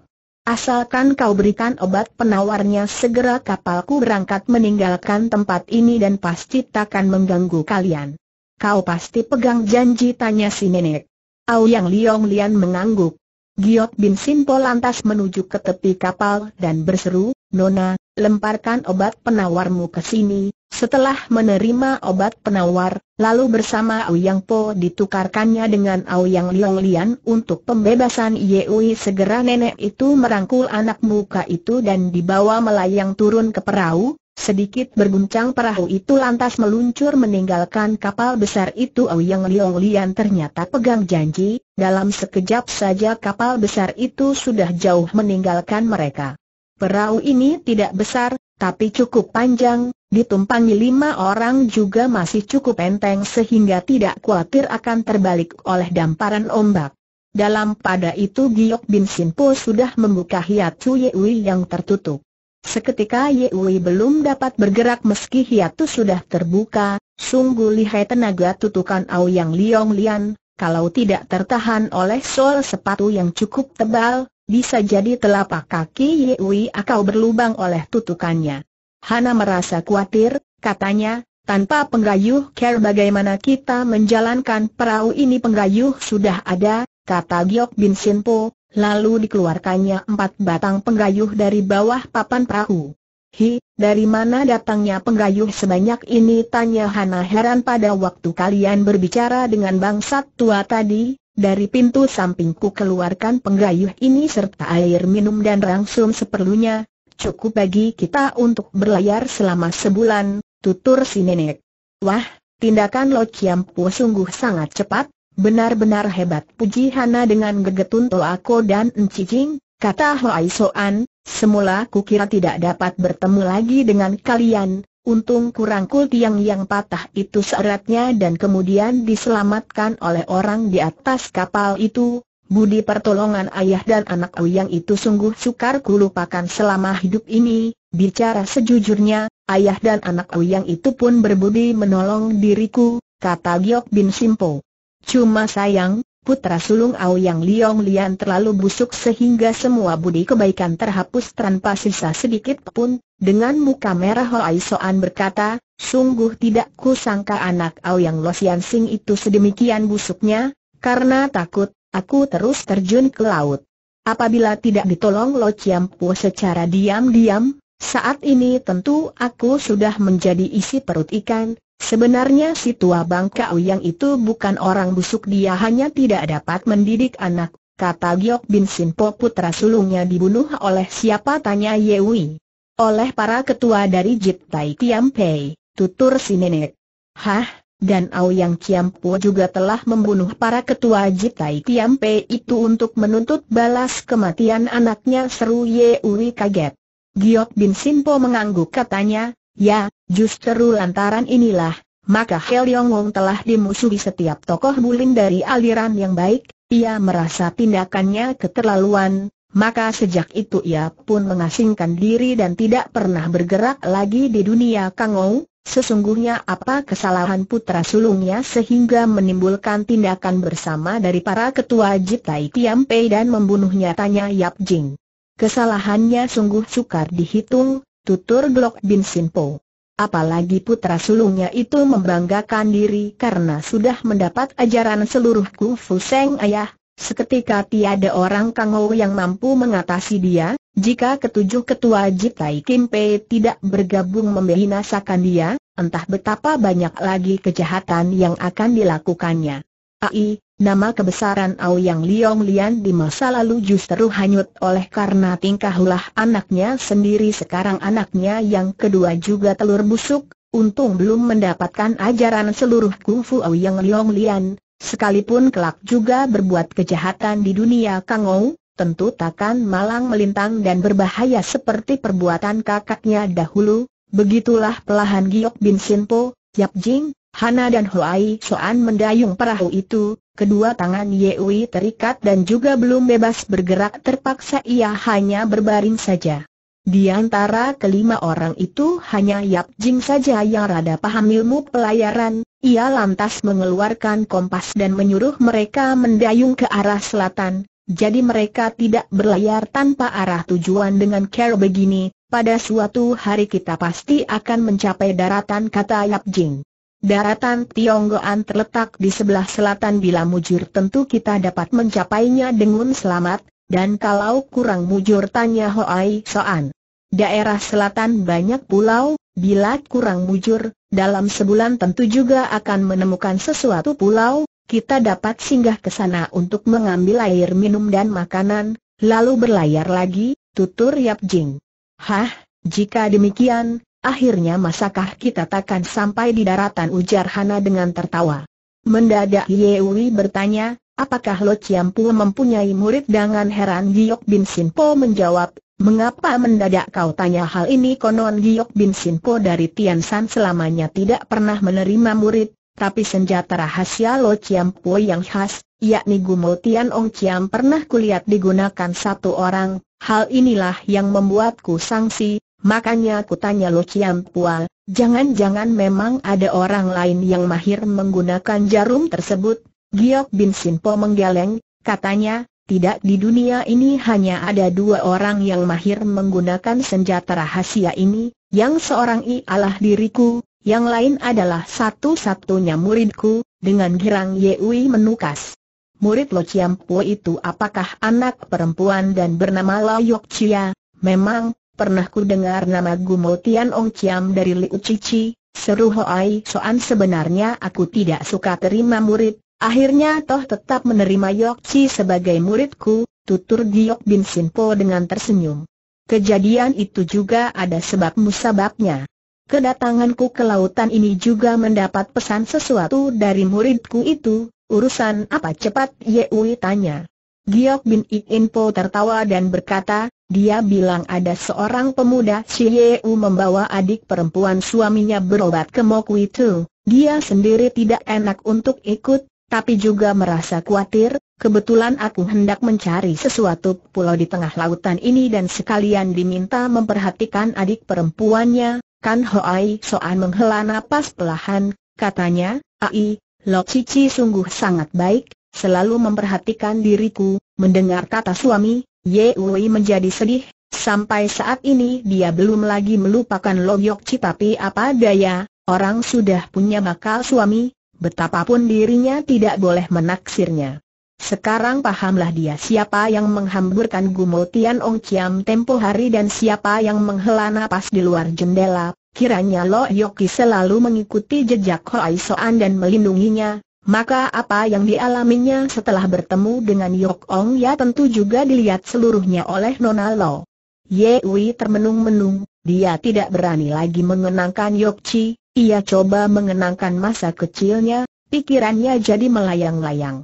Asalkan kau berikan obat penawarnya, segera kapalku berangkat meninggalkan tempat ini dan pasti takkan mengganggu kalian. Kau pasti pegang janji, tanya si nenek. Ouyang Liong Lian mengangguk. Giok Bin Simpo lantas menuju ke tepi kapal dan berseru, Nona, lemparkan obat penawarmu ke sini. Setelah menerima obat penawar, lalu bersama Ouyang Po ditukarkannya dengan Ouyang Liong Lian untuk pembebasan Yeui. Segera nenek itu merangkul anak muka itu dan dibawa melayang turun ke perahu. Sedikit berguncang perahu itu lantas meluncur meninggalkan kapal besar itu. Ouyang Liong Lian ternyata pegang janji. Dalam sekejap saja kapal besar itu sudah jauh meninggalkan mereka. Perahu ini tidak besar, tapi cukup panjang, ditumpangi 5 orang juga masih cukup enteng sehingga tidak khawatir akan terbalik oleh damparan ombak. Dalam pada itu Giok Bin Simpo sudah membuka hiatu Yeui yang tertutup. Seketika Yeui belum dapat bergerak meski hiatu sudah terbuka. Sungguh lihai tenaga tutukan Ouyang Liong Lian, kalau tidak tertahan oleh sol sepatu yang cukup tebal, bisa jadi telapak kaki Yeui akan berlubang oleh tutukannya. Hana merasa khawatir, katanya, tanpa penggayuh care bagaimana kita menjalankan perahu ini? Penggayuh sudah ada, kata Giok Bin Simpo, lalu dikeluarkannya 4 batang penggayuh dari bawah papan perahu. Hi, dari mana datangnya penggayuh sebanyak ini, tanya Hana heran. Pada waktu kalian berbicara dengan bangsat tua tadi, dari pintu sampingku keluarkan penggayuh ini serta air minum dan rangsum seperlunya. Cukup bagi kita untuk berlayar selama sebulan, tutur si nenek. Wah, tindakan Lo Chiam Po sungguh sangat cepat, benar-benar hebat, puji Hana dengan gegetun. Toako dan Encicing, kata Hoai Soan, semula kukira tidak dapat bertemu lagi dengan kalian. Untung kurangkul tiang yang patah itu seratnya dan kemudian diselamatkan oleh orang di atas kapal itu. Budi pertolongan ayah dan anak Ouyang itu sungguh sukar kulupakan selama hidup ini. Bicara sejujurnya, ayah dan anak Ouyang itu pun berbudi menolong diriku, kata Giok Bin Simpo. Cuma sayang, putra sulung Ouyang Liong Lian terlalu busuk sehingga semua budi kebaikan terhapus tanpa sisa sedikit pun. Dengan muka merah Hoai Soan berkata, Sungguh tidak kusangka anak Ao Yang Lo Sian Sing itu sedemikian busuknya. Karena takut, aku terus terjun ke laut. Apabila tidak ditolong Lo Chiam Po secara diam-diam, saat ini tentu aku sudah menjadi isi perut ikan. Sebenarnya si tua bangka Uyang itu bukan orang busuk, dia hanya tidak dapat mendidik anak. Kata Giok Bin Sin Po, putra sulungnya dibunuh oleh siapa, tanya Yewi. Oleh para ketua dari Jit Tai Tiam Pei, tutur si nenek. Hah, dan Ao Yang Kiam Po juga telah membunuh para ketua Jit Tai Tiam Pei itu untuk menuntut balas kematian anaknya, seru Yewi kaget. Giok Bin Sin Po mengangguk, katanya, ya, justru lantaran inilah, maka He Liong Wong telah dimusuhi setiap tokoh Bulim dari aliran yang baik. Ia merasa tindakannya keterlaluan. Maka sejak itu ia pun mengasingkan diri dan tidak pernah bergerak lagi di dunia Kangou. Sesungguhnya apa kesalahan putra sulungnya sehingga menimbulkan tindakan bersama dari para ketua Jit Tai Tiam Pei dan membunuhnya, tanya Yap Jing. Kesalahannya sungguh sukar dihitung, tutur Giok Bin Sin Po. Apalagi putra sulungnya itu membanggakan diri karena sudah mendapat ajaran seluruh Khufu Seng ayah. Seketika tiada orang Kangou yang mampu mengatasi dia. Jika ketujuh ketua Jit Tai Tiam Pei tidak bergabung membinasakan dia, entah betapa banyak lagi kejahatan yang akan dilakukannya. Ai, nama kebesaran Ao Yang Liong Lian di masa lalu justru hanyut oleh karena tingkah ulah anaknya sendiri. Sekarang anaknya yang kedua juga telur busuk. Untung belum mendapatkan ajaran seluruh Kungfu Ao Yang Liong Lian. Sekalipun kelak juga berbuat kejahatan di dunia Kangou, tentu takkan malang melintang dan berbahaya seperti perbuatan kakaknya dahulu. Begitulah pelahan Giok Bin Sin Po, Yap Jing, Hana dan Huai Soan mendayung perahu itu. Kedua tangan Yewi terikat dan juga belum bebas bergerak, terpaksa ia hanya berbaring saja. Di antara kelima orang itu hanya Yap Jing saja yang rada paham ilmu pelayaran. Ia lantas mengeluarkan kompas dan menyuruh mereka mendayung ke arah selatan. Jadi mereka tidak berlayar tanpa arah tujuan. Dengan cara begini, pada suatu hari kita pasti akan mencapai daratan, kata Yap Jing. Daratan Tionggoan terletak di sebelah selatan. Bila mujur tentu kita dapat mencapainya dengan selamat. Dan kalau kurang mujur, tanya Hoai Soan. Daerah selatan banyak pulau, bila kurang mujur, dalam sebulan tentu juga akan menemukan sesuatu pulau. Kita dapat singgah ke sana untuk mengambil air minum dan makanan, lalu berlayar lagi, tutur Yap Jing. Hah, jika demikian, akhirnya masakah kita takkan sampai di daratan, ujar Hana dengan tertawa. Mendadak Yewi bertanya, apakah Lo Chiam Po mempunyai murid? Dengan heran Giok Bin Sin Po menjawab, mengapa mendadak kau tanya hal ini? Konon Giok Bin Sin Po dari Tian Shan selamanya tidak pernah menerima murid, tapi senjata rahasia Lo Chiam Po yang khas, yakni Gumo Tian Ong Chiam, pernah kulihat digunakan satu orang. Hal inilah yang membuatku sangsi, makanya ku tanya Lo Chiam Po. Jangan-jangan memang ada orang lain yang mahir menggunakan jarum tersebut? Giok Bin Sin Po menggeleng, katanya, tidak, di dunia ini hanya ada dua orang yang mahir menggunakan senjata rahasia ini. Yang seorang ialah diriku, yang lain adalah satu-satunya muridku. Dengan girang Yewi menukas. Murid Lo Chiam Po itu apakah anak perempuan dan bernama Lo Yok Chia? Memang, pernah ku dengar nama Gumo Tian Ong Chiam dari Liu Cici, seru Hoai Soan. Sebenarnya aku tidak suka terima murid. Akhirnya toh tetap menerima Yok Chi sebagai muridku, tutur Giok Bin Sin Po dengan tersenyum. Kejadian itu juga ada sebab musababnya. Kedatanganku ke lautan ini juga mendapat pesan sesuatu dari muridku itu. Urusan apa, cepat Yewi tanya. Giok Bin In Po tertawa dan berkata, dia bilang ada seorang pemuda si Yewu membawa adik perempuan suaminya berobat ke Mokwi itu. Dia sendiri tidak enak untuk ikut, tapi juga merasa khawatir. Kebetulan aku hendak mencari sesuatu pulau di tengah lautan ini dan sekalian diminta memperhatikan adik perempuannya. Kan Hoai Soan menghela napas pelahan, katanya, ai, Lo Cici sungguh sangat baik, selalu memperhatikan diriku. Mendengar kata suami, Yewi menjadi sedih. Sampai saat ini dia belum lagi melupakan Lo Yok Ci, tapi apa daya, Orang sudah punya bakal suami, betapapun dirinya tidak boleh menaksirnya. Sekarang pahamlah dia siapa yang menghamburkan Gumo Tian Ong Ciam tempo hari dan siapa yang menghela napas di luar jendela. Kiranya Lo Yoki selalu mengikuti jejak Hoi Soan dan melindunginya, maka apa yang dialaminya setelah bertemu dengan Yok Ong Ya tentu juga dilihat seluruhnya oleh Nona Lo Yewi. Termenung-menung, dia tidak berani lagi mengenangkan Yok Chi. Ia coba mengenangkan masa kecilnya, pikirannya jadi melayang-layang.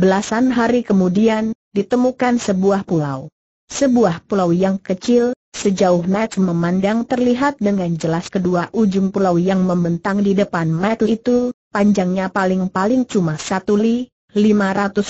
Belasan hari kemudian, ditemukan sebuah pulau. Sebuah pulau yang kecil, sejauh mata memandang terlihat dengan jelas kedua ujung pulau yang membentang di depan mata itu, panjangnya paling-paling cuma 1.500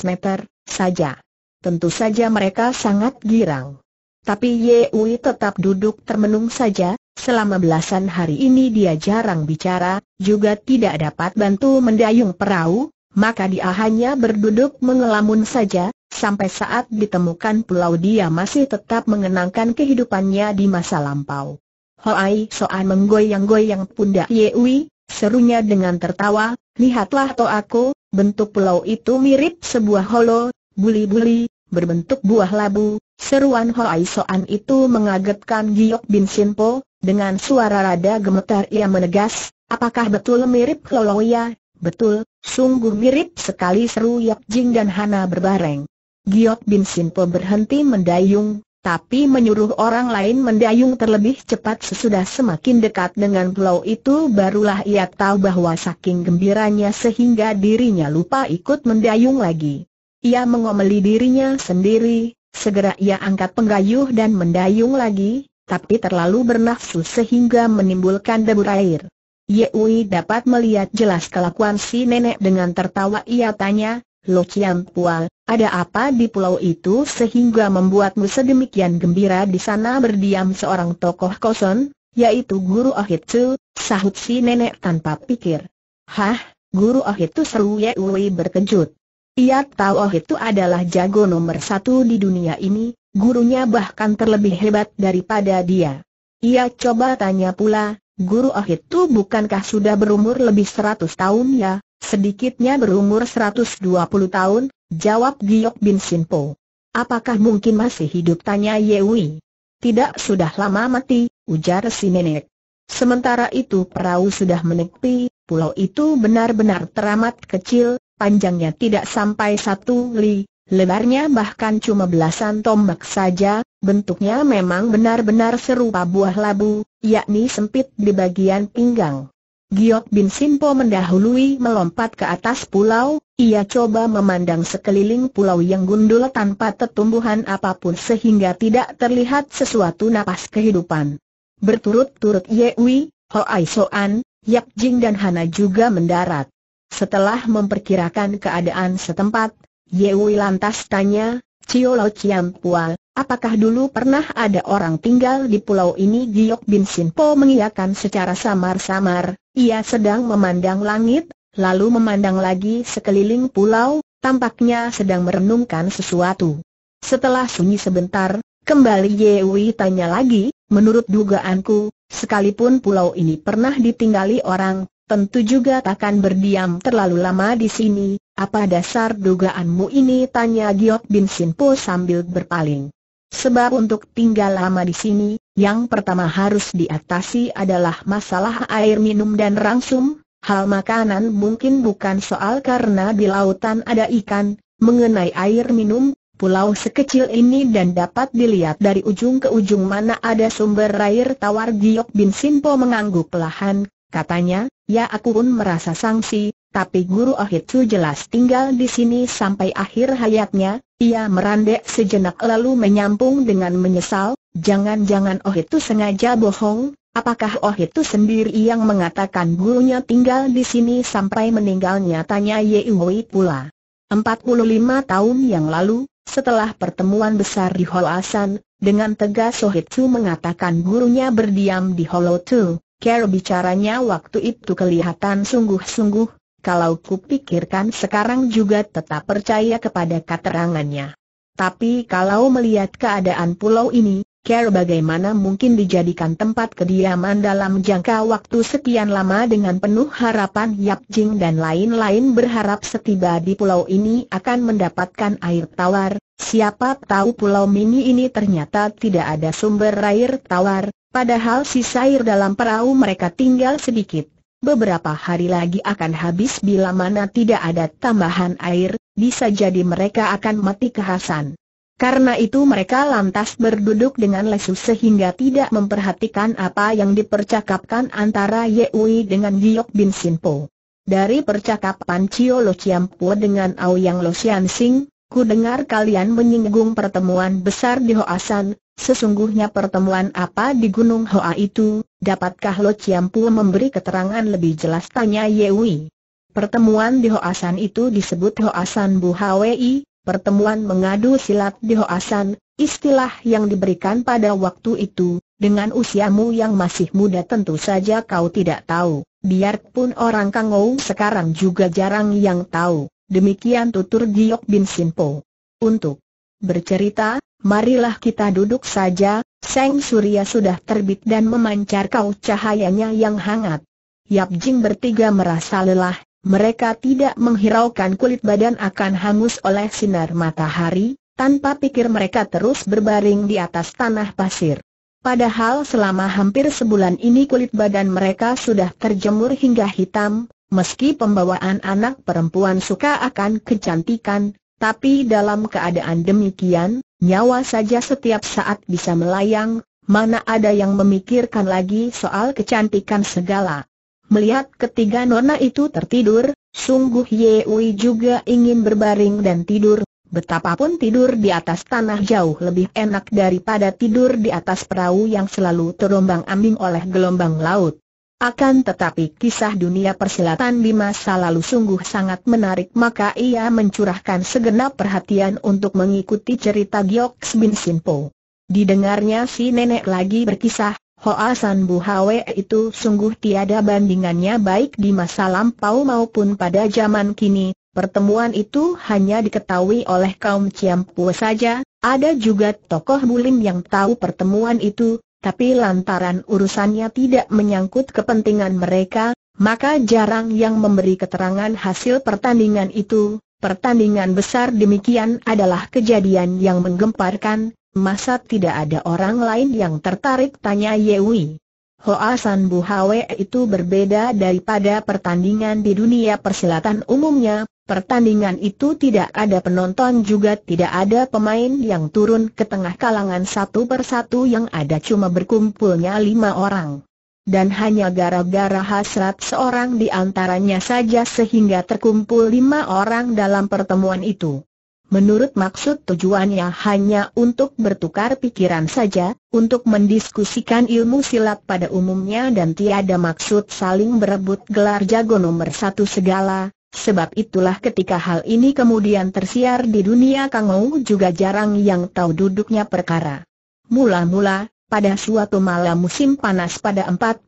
meter saja. Tentu saja mereka sangat girang. Tapi Yewi tetap duduk termenung saja. Selama belasan hari ini dia jarang bicara, juga tidak dapat bantu mendayung perahu, maka dia hanya berduduk mengelamun saja, sampai saat ditemukan pulau dia masih tetap mengenangkan kehidupannya di masa lampau. Hoi Soan menggoyang-goyang pundak Yewi, serunya dengan tertawa, "Lihatlah toh aku, bentuk pulau itu mirip sebuah holo, buli-buli, berbentuk buah labu." Seruan Hoi Soan itu mengagetkan Giok Bin Sinpo. Dengan suara rada gemetar ia menegas, "Apakah betul mirip Loloya?" "Betul, sungguh mirip sekali," seru Yap Jing dan Hana berbareng. Giok Bin Sinpo berhenti mendayung, tapi menyuruh orang lain mendayung terlebih cepat. Sesudah semakin dekat dengan pulau itu barulah ia tahu bahwa saking gembiranya sehingga dirinya lupa ikut mendayung lagi. Ia mengomeli dirinya sendiri, segera ia angkat penggayuh dan mendayung lagi, tapi terlalu bernafsu sehingga menimbulkan debur air. Yewi dapat melihat jelas kelakuan si nenek. Dengan tertawa ia tanya, "Lo Ciam Pual, ada apa di pulau itu sehingga membuatmu sedemikian gembira?" "Di sana berdiam seorang tokoh kosong, yaitu Guru Ohitsu," sahut si nenek tanpa pikir. "Hah, Guru Ohitsu?" seru Yewi berkejut. Ia tahu Ohitsu adalah jago nomor 1 di dunia ini. Gurunya bahkan terlebih hebat daripada dia. Ia coba tanya pula, "Guru Ohitsu bukankah sudah berumur lebih 100 tahun ya?" "Sedikitnya berumur 120 tahun, jawab Giok Bin Sinpo. "Apakah mungkin masih hidup?" tanya Yewi. "Tidak, sudah lama mati," ujar si nenek. Sementara itu perahu sudah menepi. Pulau itu benar-benar teramat kecil, panjangnya tidak sampai 1 li. Lebarnya bahkan cuma belasan tombak saja, bentuknya memang benar-benar serupa buah labu, yakni sempit di bagian pinggang. Giok Bin Sinpo mendahului melompat ke atas pulau, ia coba memandang sekeliling pulau yang gundul tanpa tumbuhan apapun sehingga tidak terlihat sesuatu napas kehidupan. Berturut-turut Yewi, Hoi Soan, Yap Jing dan Hana juga mendarat. Setelah memperkirakan keadaan setempat, Yewi lantas tanya, "Cio Lo Ciam Pual, apakah dulu pernah ada orang tinggal di pulau ini?" Giok Bin Sinpo mengiyakan secara samar-samar. Ia sedang memandang langit, lalu memandang lagi sekeliling pulau, tampaknya sedang merenungkan sesuatu. Setelah sunyi sebentar, kembali Yewi tanya lagi, "Menurut dugaanku, sekalipun pulau ini pernah ditinggali orang, tentu juga takkan berdiam terlalu lama di sini. Apa dasar dugaanmu ini?" tanya Giok Bin Sinpo sambil berpaling. "Sebab untuk tinggal lama di sini, yang pertama harus diatasi adalah masalah air minum dan rangsum. Hal makanan mungkin bukan soal karena di lautan ada ikan. Mengenai air minum, pulau sekecil ini dan dapat dilihat dari ujung ke ujung mana ada sumber air tawar." Giok Bin Sinpo mengangguk perlahan, katanya, "Ya, aku pun merasa sangsi. Tapi Guru Ohitsu jelas tinggal di sini sampai akhir hayatnya." Ia merandek sejenak lalu menyampung dengan menyesal, "Jangan-jangan Ohitsu sengaja bohong. Apakah Ohitsu sendiri yang mengatakan gurunya tinggal di sini sampai meninggalnya?" tanya Yewi pula. 45 tahun yang lalu, setelah pertemuan besar di Holoasan, dengan tegas Ohitsu mengatakan gurunya berdiam di Holotu. Cara bicaranya waktu itu kelihatan sungguh-sungguh. Kalau kupikirkan sekarang juga tetap percaya kepada keterangannya. Tapi kalau melihat keadaan pulau ini, Care bagaimana mungkin dijadikan tempat kediaman dalam jangka waktu sekian lama. Dengan penuh harapan Yap Jing dan lain-lain berharap setiba di pulau ini akan mendapatkan air tawar. Siapa tahu pulau mini ini ternyata tidak ada sumber air tawar, padahal sisa air dalam perahu mereka tinggal sedikit. Beberapa hari lagi akan habis bila mana tidak ada tambahan air, bisa jadi mereka akan mati kehausan. Karena itu mereka lantas berduduk dengan lesu sehingga tidak memperhatikan apa yang dipercakapkan antara Ye Wei dengan Giok Bin Sin Po. Dari percakapan Cio Lo Chiam Po dengan Aoyang Lo Sian Sing, ku dengar kalian menyinggung pertemuan besar di Hoa San. Sesungguhnya pertemuan apa di Gunung Hoa itu? Dapatkah Lo Chiam Po memberi keterangan lebih jelas, tanya Ye Wei. Pertemuan di Hoa San itu disebut Hoa San Bu Hwi. Pertemuan mengadu silat di Hoa San, istilah yang diberikan pada waktu itu. Dengan usiamu yang masih muda tentu saja kau tidak tahu. Biarpun orang Kangou sekarang juga jarang yang tahu. Demikian tutur Giok Bin Sin Po. Untuk bercerita, marilah kita duduk saja. Sang Surya sudah terbit dan memancar kau cahayanya yang hangat. Yap Jing bertiga merasa lelah. Mereka tidak menghiraukan kulit badan akan hangus oleh sinar matahari. Tanpa pikir mereka terus berbaring di atas tanah pasir. Padahal selama hampir sebulan ini kulit badan mereka sudah terjemur hingga hitam. Meski pembawaan anak perempuan suka akan kecantikan, tapi dalam keadaan demikian, nyawa saja setiap saat bisa melayang. Mana ada yang memikirkan lagi soal kecantikan segala. Melihat ketiga nona itu tertidur, sungguh Ye Wei juga ingin berbaring dan tidur. Betapapun tidur di atas tanah jauh lebih enak daripada tidur di atas perahu yang selalu terombang-ambing oleh gelombang laut. Akan tetapi kisah dunia persilatan di masa lalu sungguh sangat menarik, maka ia mencurahkan segenap perhatian untuk mengikuti cerita Giok Bin Sin Po. Didengarnya si nenek lagi berkisah, Hoa San Bu Hwi itu sungguh tiada bandingannya baik di masa lampau maupun pada zaman kini. Pertemuan itu hanya diketahui oleh kaum Chiam Po saja. Ada juga tokoh Bulim yang tahu pertemuan itu, tapi lantaran urusannya tidak menyangkut kepentingan mereka, maka jarang yang memberi keterangan hasil pertandingan itu. Pertandingan besar demikian adalah kejadian yang menggemparkan. Masa tidak ada orang lain yang tertarik, tanya Ye Wei. Hoa San Bu Hwi itu berbeda daripada pertandingan di dunia persilatan umumnya. Pertandingan itu tidak ada penonton juga tidak ada pemain yang turun ke tengah kalangan satu persatu, yang ada cuma berkumpulnya 5 orang. Dan hanya gara-gara hasrat seorang di antaranya saja sehingga terkumpul 5 orang dalam pertemuan itu. Menurut maksud tujuannya hanya untuk bertukar pikiran saja, untuk mendiskusikan ilmu silat pada umumnya dan tiada maksud saling berebut gelar jago nomor 1 segala. Sebab itulah ketika hal ini kemudian tersiar di dunia Kangou juga jarang yang tahu duduknya perkara. Mula-mula, pada suatu malam musim panas pada 45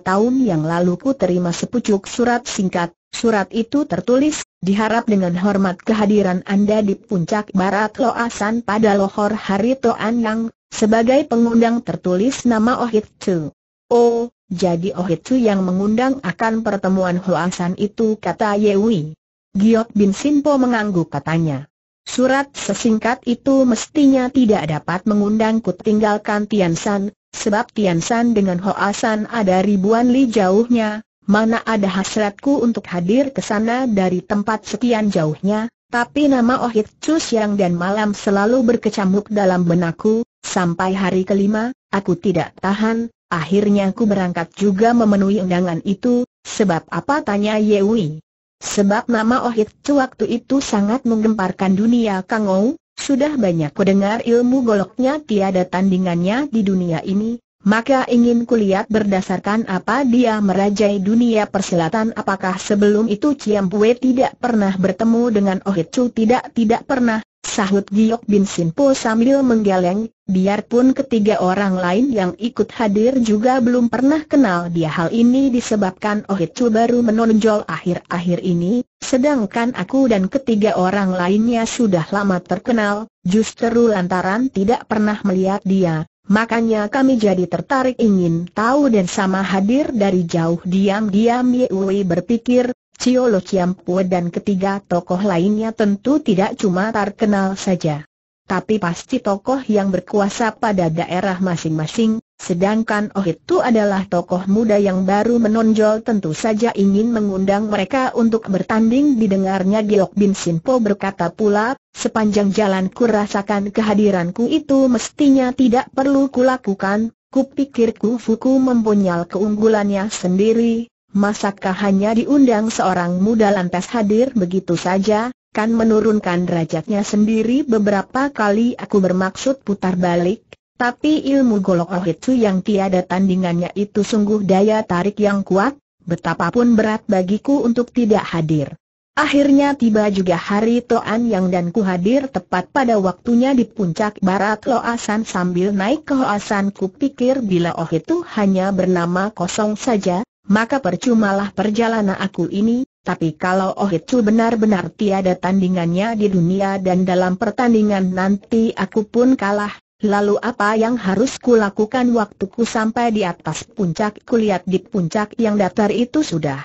tahun yang lalu ku terima sepucuk surat singkat. Surat itu tertulis, diharap dengan hormat kehadiran Anda di puncak barat Hoa San pada Lohor Hari Toan Yang. Sebagai pengundang tertulis nama Oh Hit Chu. Oh, jadi Oh Hit Chu yang mengundang akan pertemuan Hoa San itu, kata Ye Wei. Giok Bin Sin Po mengangguk, katanya. Surat sesingkat itu mestinya tidak dapat mengundangku, tinggalkan Tian San, sebab Tian San dengan Hoa San ada ribuan li jauhnya. Mana ada hasratku untuk hadir ke sana dari tempat sekian jauhnya, tapi nama Oh Hit Chu siang dan malam selalu berkecamuk dalam benakku. Sampai hari kelima, aku tidak tahan, akhirnya aku berangkat juga memenuhi undangan itu. Sebab apa, tanya Ye Wei? Sebab nama Oh Hit Chu waktu itu sangat menggemparkan dunia Kangou. Sudah banyak kudengar ilmu goloknya tiada tandingannya di dunia ini. Maka ingin kulihat berdasarkan apa dia merajai dunia persilatan. Apakah sebelum itu Chiam Po tidak pernah bertemu dengan Oh Hit Chu? Tidak pernah, sahut Giok Bin Sin Po sambil menggeleng. Biarpun ketiga orang lain yang ikut hadir juga belum pernah kenal dia. Hal ini disebabkan Oh Hit Chu baru menonjol akhir-akhir ini, sedangkan aku dan ketiga orang lainnya sudah lama terkenal. Justru lantaran tidak pernah melihat dia, makanya kami jadi tertarik ingin tahu dan sama hadir dari jauh. Diam-diam Ye Wei berpikir, Cio Lo Chiam Pue dan ketiga tokoh lainnya tentu tidak cuma terkenal saja, tapi pasti tokoh yang berkuasa pada daerah masing-masing. Sedangkan Oh itu adalah tokoh muda yang baru menonjol, tentu saja ingin mengundang mereka untuk bertanding. Didengarnya Giok Bin Sin Po berkata pula, sepanjang jalan ku rasakan kehadiranku itu mestinya tidak perlu kulakukan. Kupikir Kufuku mempunyai keunggulannya sendiri. Masakah hanya diundang seorang muda lantas hadir begitu saja? Kan menurunkan derajatnya sendiri. Beberapa kali aku bermaksud putar balik, tapi ilmu golok Oh itu yang tiada tandingannya itu sungguh daya tarik yang kuat. Betapapun berat bagiku untuk tidak hadir. Akhirnya tiba juga hari Toan Yang dan ku hadir tepat pada waktunya di puncak barat Loasan. Sambil naik ke Loasan ku pikir bila Oh itu hanya bernama kosong saja, maka percumalah perjalanan aku ini. Tapi kalau Oh itu benar-benar tiada tandingannya di dunia dan dalam pertandingan nanti aku pun kalah, lalu apa yang harus kulakukan? Waktuku sampai di atas puncak, kulihat di puncak yang datar itu sudah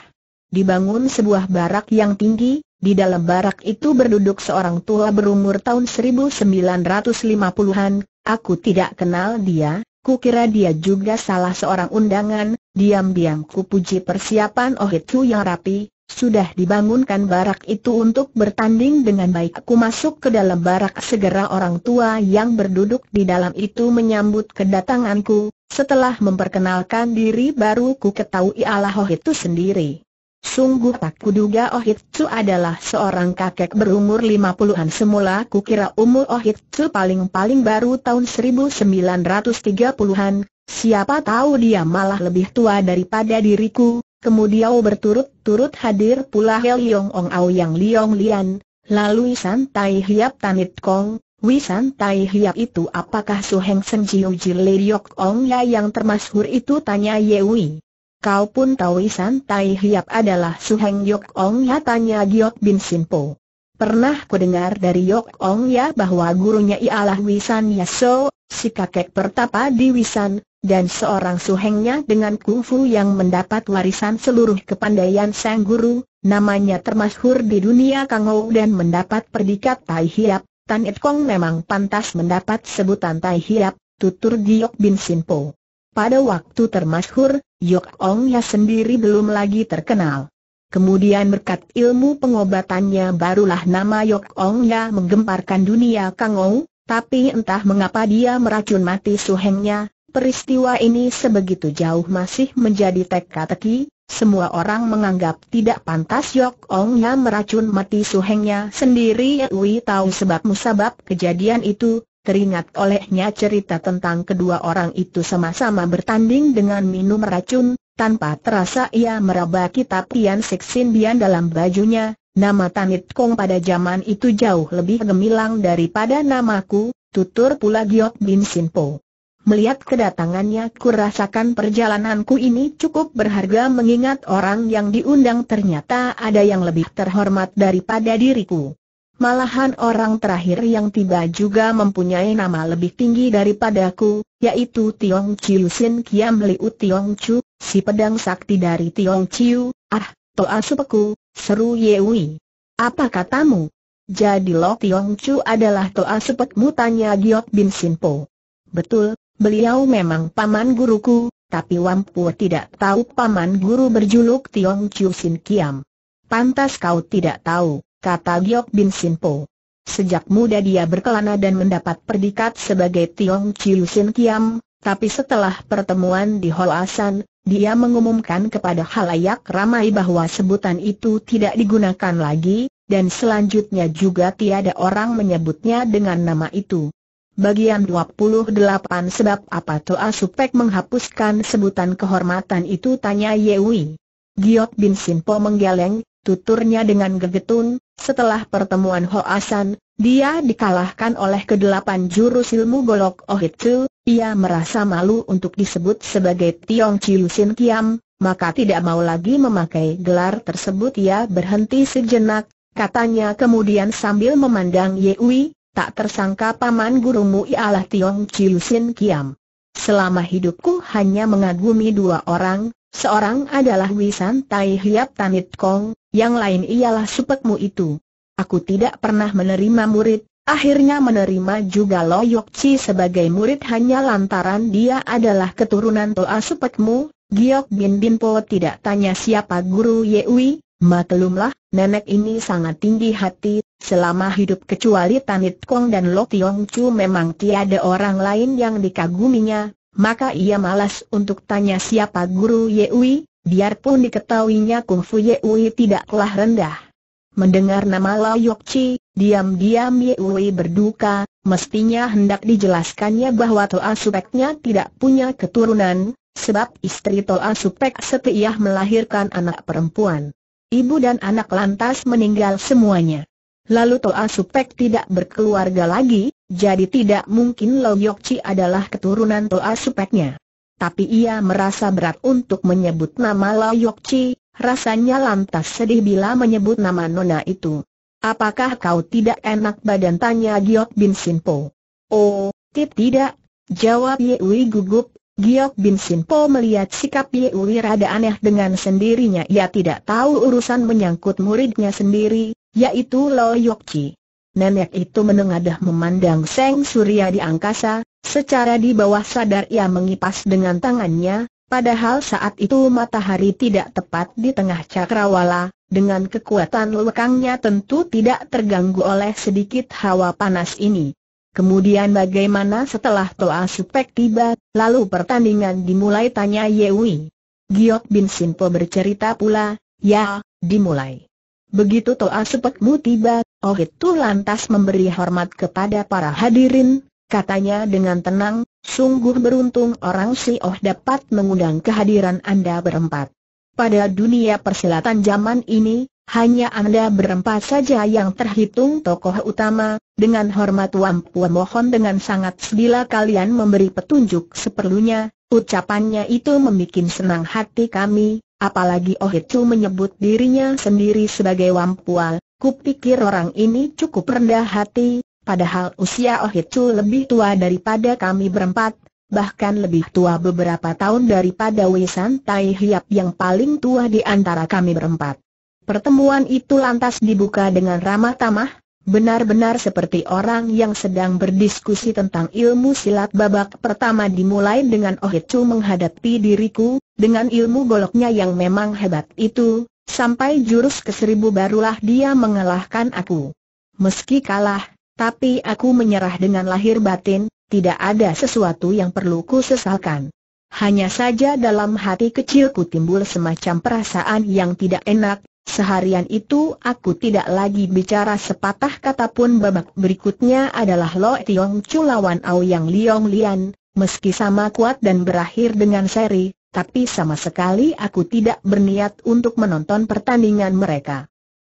dibangun sebuah barak yang tinggi. Di dalam barak itu berduduk seorang tua berumur tahun 1950-an. Aku tidak kenal dia, kukira dia juga salah seorang undangan. Diam-diam ku puji persiapan Oh itu yang rapi. Sudah dibangunkan barak itu untuk bertanding dengan baik. Aku masuk ke dalam barak, segera orang tua yang berduduk di dalam itu menyambut kedatanganku. Setelah memperkenalkan diri baru ku ketahui ialah Oh itu sendiri. Sungguh tak kuduga Oh itu adalah seorang kakek berumur 50-an. Semula kukira umur Oh itu paling-paling baru tahun 1930-an. Siapa tahu dia malah lebih tua daripada diriku. Kemudian berturut-turut hadir pula Heliong Ong Ao Yang Liong Lian, lalu Wisan Tai Hiap Tanit Kong. Wisan Tai Hiap itu apakah Suheng Sen Jiu Jile Liok Ong Ya yang termasyhur itu? Tanya Yewi. Kau pun tahu Wisan Tai Hiap adalah Suheng Yok Ong Ya? Tanya Giok Bin Sin Po. Pernah kudengar dari Yok Ong Ya bahwa gurunya ialah Wisan Yaso, si kakek pertapa di Wisan, dan seorang suhengnya dengan kungfu yang mendapat warisan seluruh kepandaian sang guru. Namanya termasyhur di dunia Kangou dan mendapat predikat Tai Hiap. Tan It Kong memang pantas mendapat sebutan Tai Hiap, tutur Giok Bin Sin Po. Pada waktu termasyhur, Yok Ong Ya sendiri belum lagi terkenal. Kemudian berkat ilmu pengobatannya barulah nama Yok Ong Ya menggemparkan dunia Kangou. Tapi entah mengapa dia meracun mati suhengnya. Peristiwa ini sebegitu jauh masih menjadi teka-teki. Semua orang menganggap tidak pantas Yok Ong Ya meracun mati suhengnya sendiri. Yui tahu sebab musabab kejadian itu. Teringat olehnya cerita tentang kedua orang itu sama-sama bertanding dengan minum racun. Tanpa terasa ia meraba kitab Tian Sek Sin Bian dalam bajunya. Nama Tan It Kong pada zaman itu jauh lebih gemilang daripada namaku, tutur pula Giok Bin Sin Po. Melihat kedatangannya kurasakan perjalananku ini cukup berharga, mengingat orang yang diundang ternyata ada yang lebih terhormat daripada diriku. Malahan orang terakhir yang tiba juga mempunyai nama lebih tinggi daripadaku, yaitu Tiong Chiu Sin Kiam Liu Tiong Chu, si pedang sakti dari Tiong Chiu. Ah, toa supeku, seru Yewi. Apa katamu? Jadi Lo Tiong Chu adalah toa supekmu? Tanya Giok Bin Sin Po. Betul, beliau memang paman guruku, tapi Wampu tidak tahu paman guru berjuluk Tiong Chiu Sin Kiam. Pantas kau tidak tahu, kata Giok Bin Sin Po. Sejak muda dia berkelana dan mendapat predikat sebagai Tiong Chiu Sin Kiam, tapi setelah pertemuan di Hoasan, dia mengumumkan kepada khalayak ramai bahwa sebutan itu tidak digunakan lagi, dan selanjutnya juga tiada orang menyebutnya dengan nama itu. Bagian 28. Sebab apa Toa Supek menghapuskan sebutan kehormatan itu? Tanya Yewi. Giok Bin Sin Po menggeleng, tuturnya dengan gegetun. Setelah pertemuan Hoasan, dia dikalahkan oleh ke-8 jurus ilmu golok Oh itu. Ia merasa malu untuk disebut sebagai Tiong Chiu Sin Kiam, maka tidak mau lagi memakai gelar tersebut. Ia berhenti sejenak, katanya kemudian sambil memandang Yewi, tak tersangka paman gurumu ialah Tiong Chiu Sin Kiam. Selama hidupku hanya mengagumi dua orang, seorang adalah Wisan Tai Hiap Tanit Kong, yang lain ialah supekmu itu. Aku tidak pernah menerima murid, akhirnya menerima juga Lo Yok Chi sebagai murid hanya lantaran dia adalah keturunan Toa supekmu. Giok Bin Binpo tidak tanya siapa guru Yewi, maklumlah, nenek ini sangat tinggi hati. Selama hidup kecuali Tanit Kong dan Lo Tiong Chu memang tiada orang lain yang dikaguminya, maka ia malas untuk tanya siapa guru Yewi, biarpun diketahuinya kungfu Yewi tidaklah rendah. Mendengar nama Lo Yok Chi, diam-diam Yewi berduka. Mestinya hendak dijelaskannya bahwa Toa Supeknya tidak punya keturunan, sebab istri Toa Supek Setiah melahirkan anak perempuan. Ibu dan anak lantas meninggal semuanya. Lalu Toa Supek tidak berkeluarga lagi, jadi tidak mungkin Lo Yok Chi adalah keturunan Toa Supeknya. Tapi ia merasa berat untuk menyebut nama Lo Yok Chi, rasanya lantas sedih bila menyebut nama nona itu. Apakah kau tidak enak badan? Tanya Giok Bin Sinpo. Oh, tidak, jawab Yewi gugup. Giok Bin Sinpo melihat sikap Yewi rada aneh dengan sendirinya. Ia tidak tahu urusan menyangkut muridnya sendiri, yaitu Lo Yok Chi. Nenek itu menengadah memandang Seng Surya di angkasa. Secara di bawah sadar ia mengipas dengan tangannya, padahal saat itu matahari tidak tepat di tengah cakrawala. Dengan kekuatan lekangnya tentu tidak terganggu oleh sedikit hawa panas ini. Kemudian bagaimana setelah Toa Supek tiba, lalu pertandingan dimulai? Tanya Yewi. Giok Bin Sinpo bercerita pula, ya, dimulai. Begitu Toa Supekmu tiba, Oh itu lantas memberi hormat kepada para hadirin, katanya dengan tenang, sungguh beruntung orang si Oh dapat mengundang kehadiran Anda berempat. Pada dunia persilatan zaman ini, hanya Anda berempat saja yang terhitung tokoh utama. Dengan hormat Wampu mohon dengan sangat sedila kalian memberi petunjuk seperlunya. Ucapannya itu membuat senang hati kami. Apalagi Oh itu menyebut dirinya sendiri sebagai Wampual. Kupikir orang ini cukup rendah hati, padahal usia Oh itu lebih tua daripada kami berempat, bahkan lebih tua beberapa tahun daripada Wisan Tai Hiap yang paling tua di antara kami berempat. Pertemuan itu lantas dibuka dengan ramah tamah, benar-benar seperti orang yang sedang berdiskusi tentang ilmu silat. Babak pertama dimulai dengan Oh itu menghadapi diriku. Dengan ilmu goloknya yang memang hebat itu, sampai jurus ke-1000 barulah dia mengalahkan aku. Meski kalah, tapi aku menyerah dengan lahir batin, tidak ada sesuatu yang perlu ku sesalkan. Hanya saja dalam hati kecilku timbul semacam perasaan yang tidak enak. Seharian itu aku tidak lagi bicara sepatah kata pun. Babak berikutnya adalah Lo Tiong Chu lawan Aoyang Liong Lian, meski sama kuat dan berakhir dengan seri. Tapi sama sekali aku tidak berniat untuk menonton pertandingan mereka.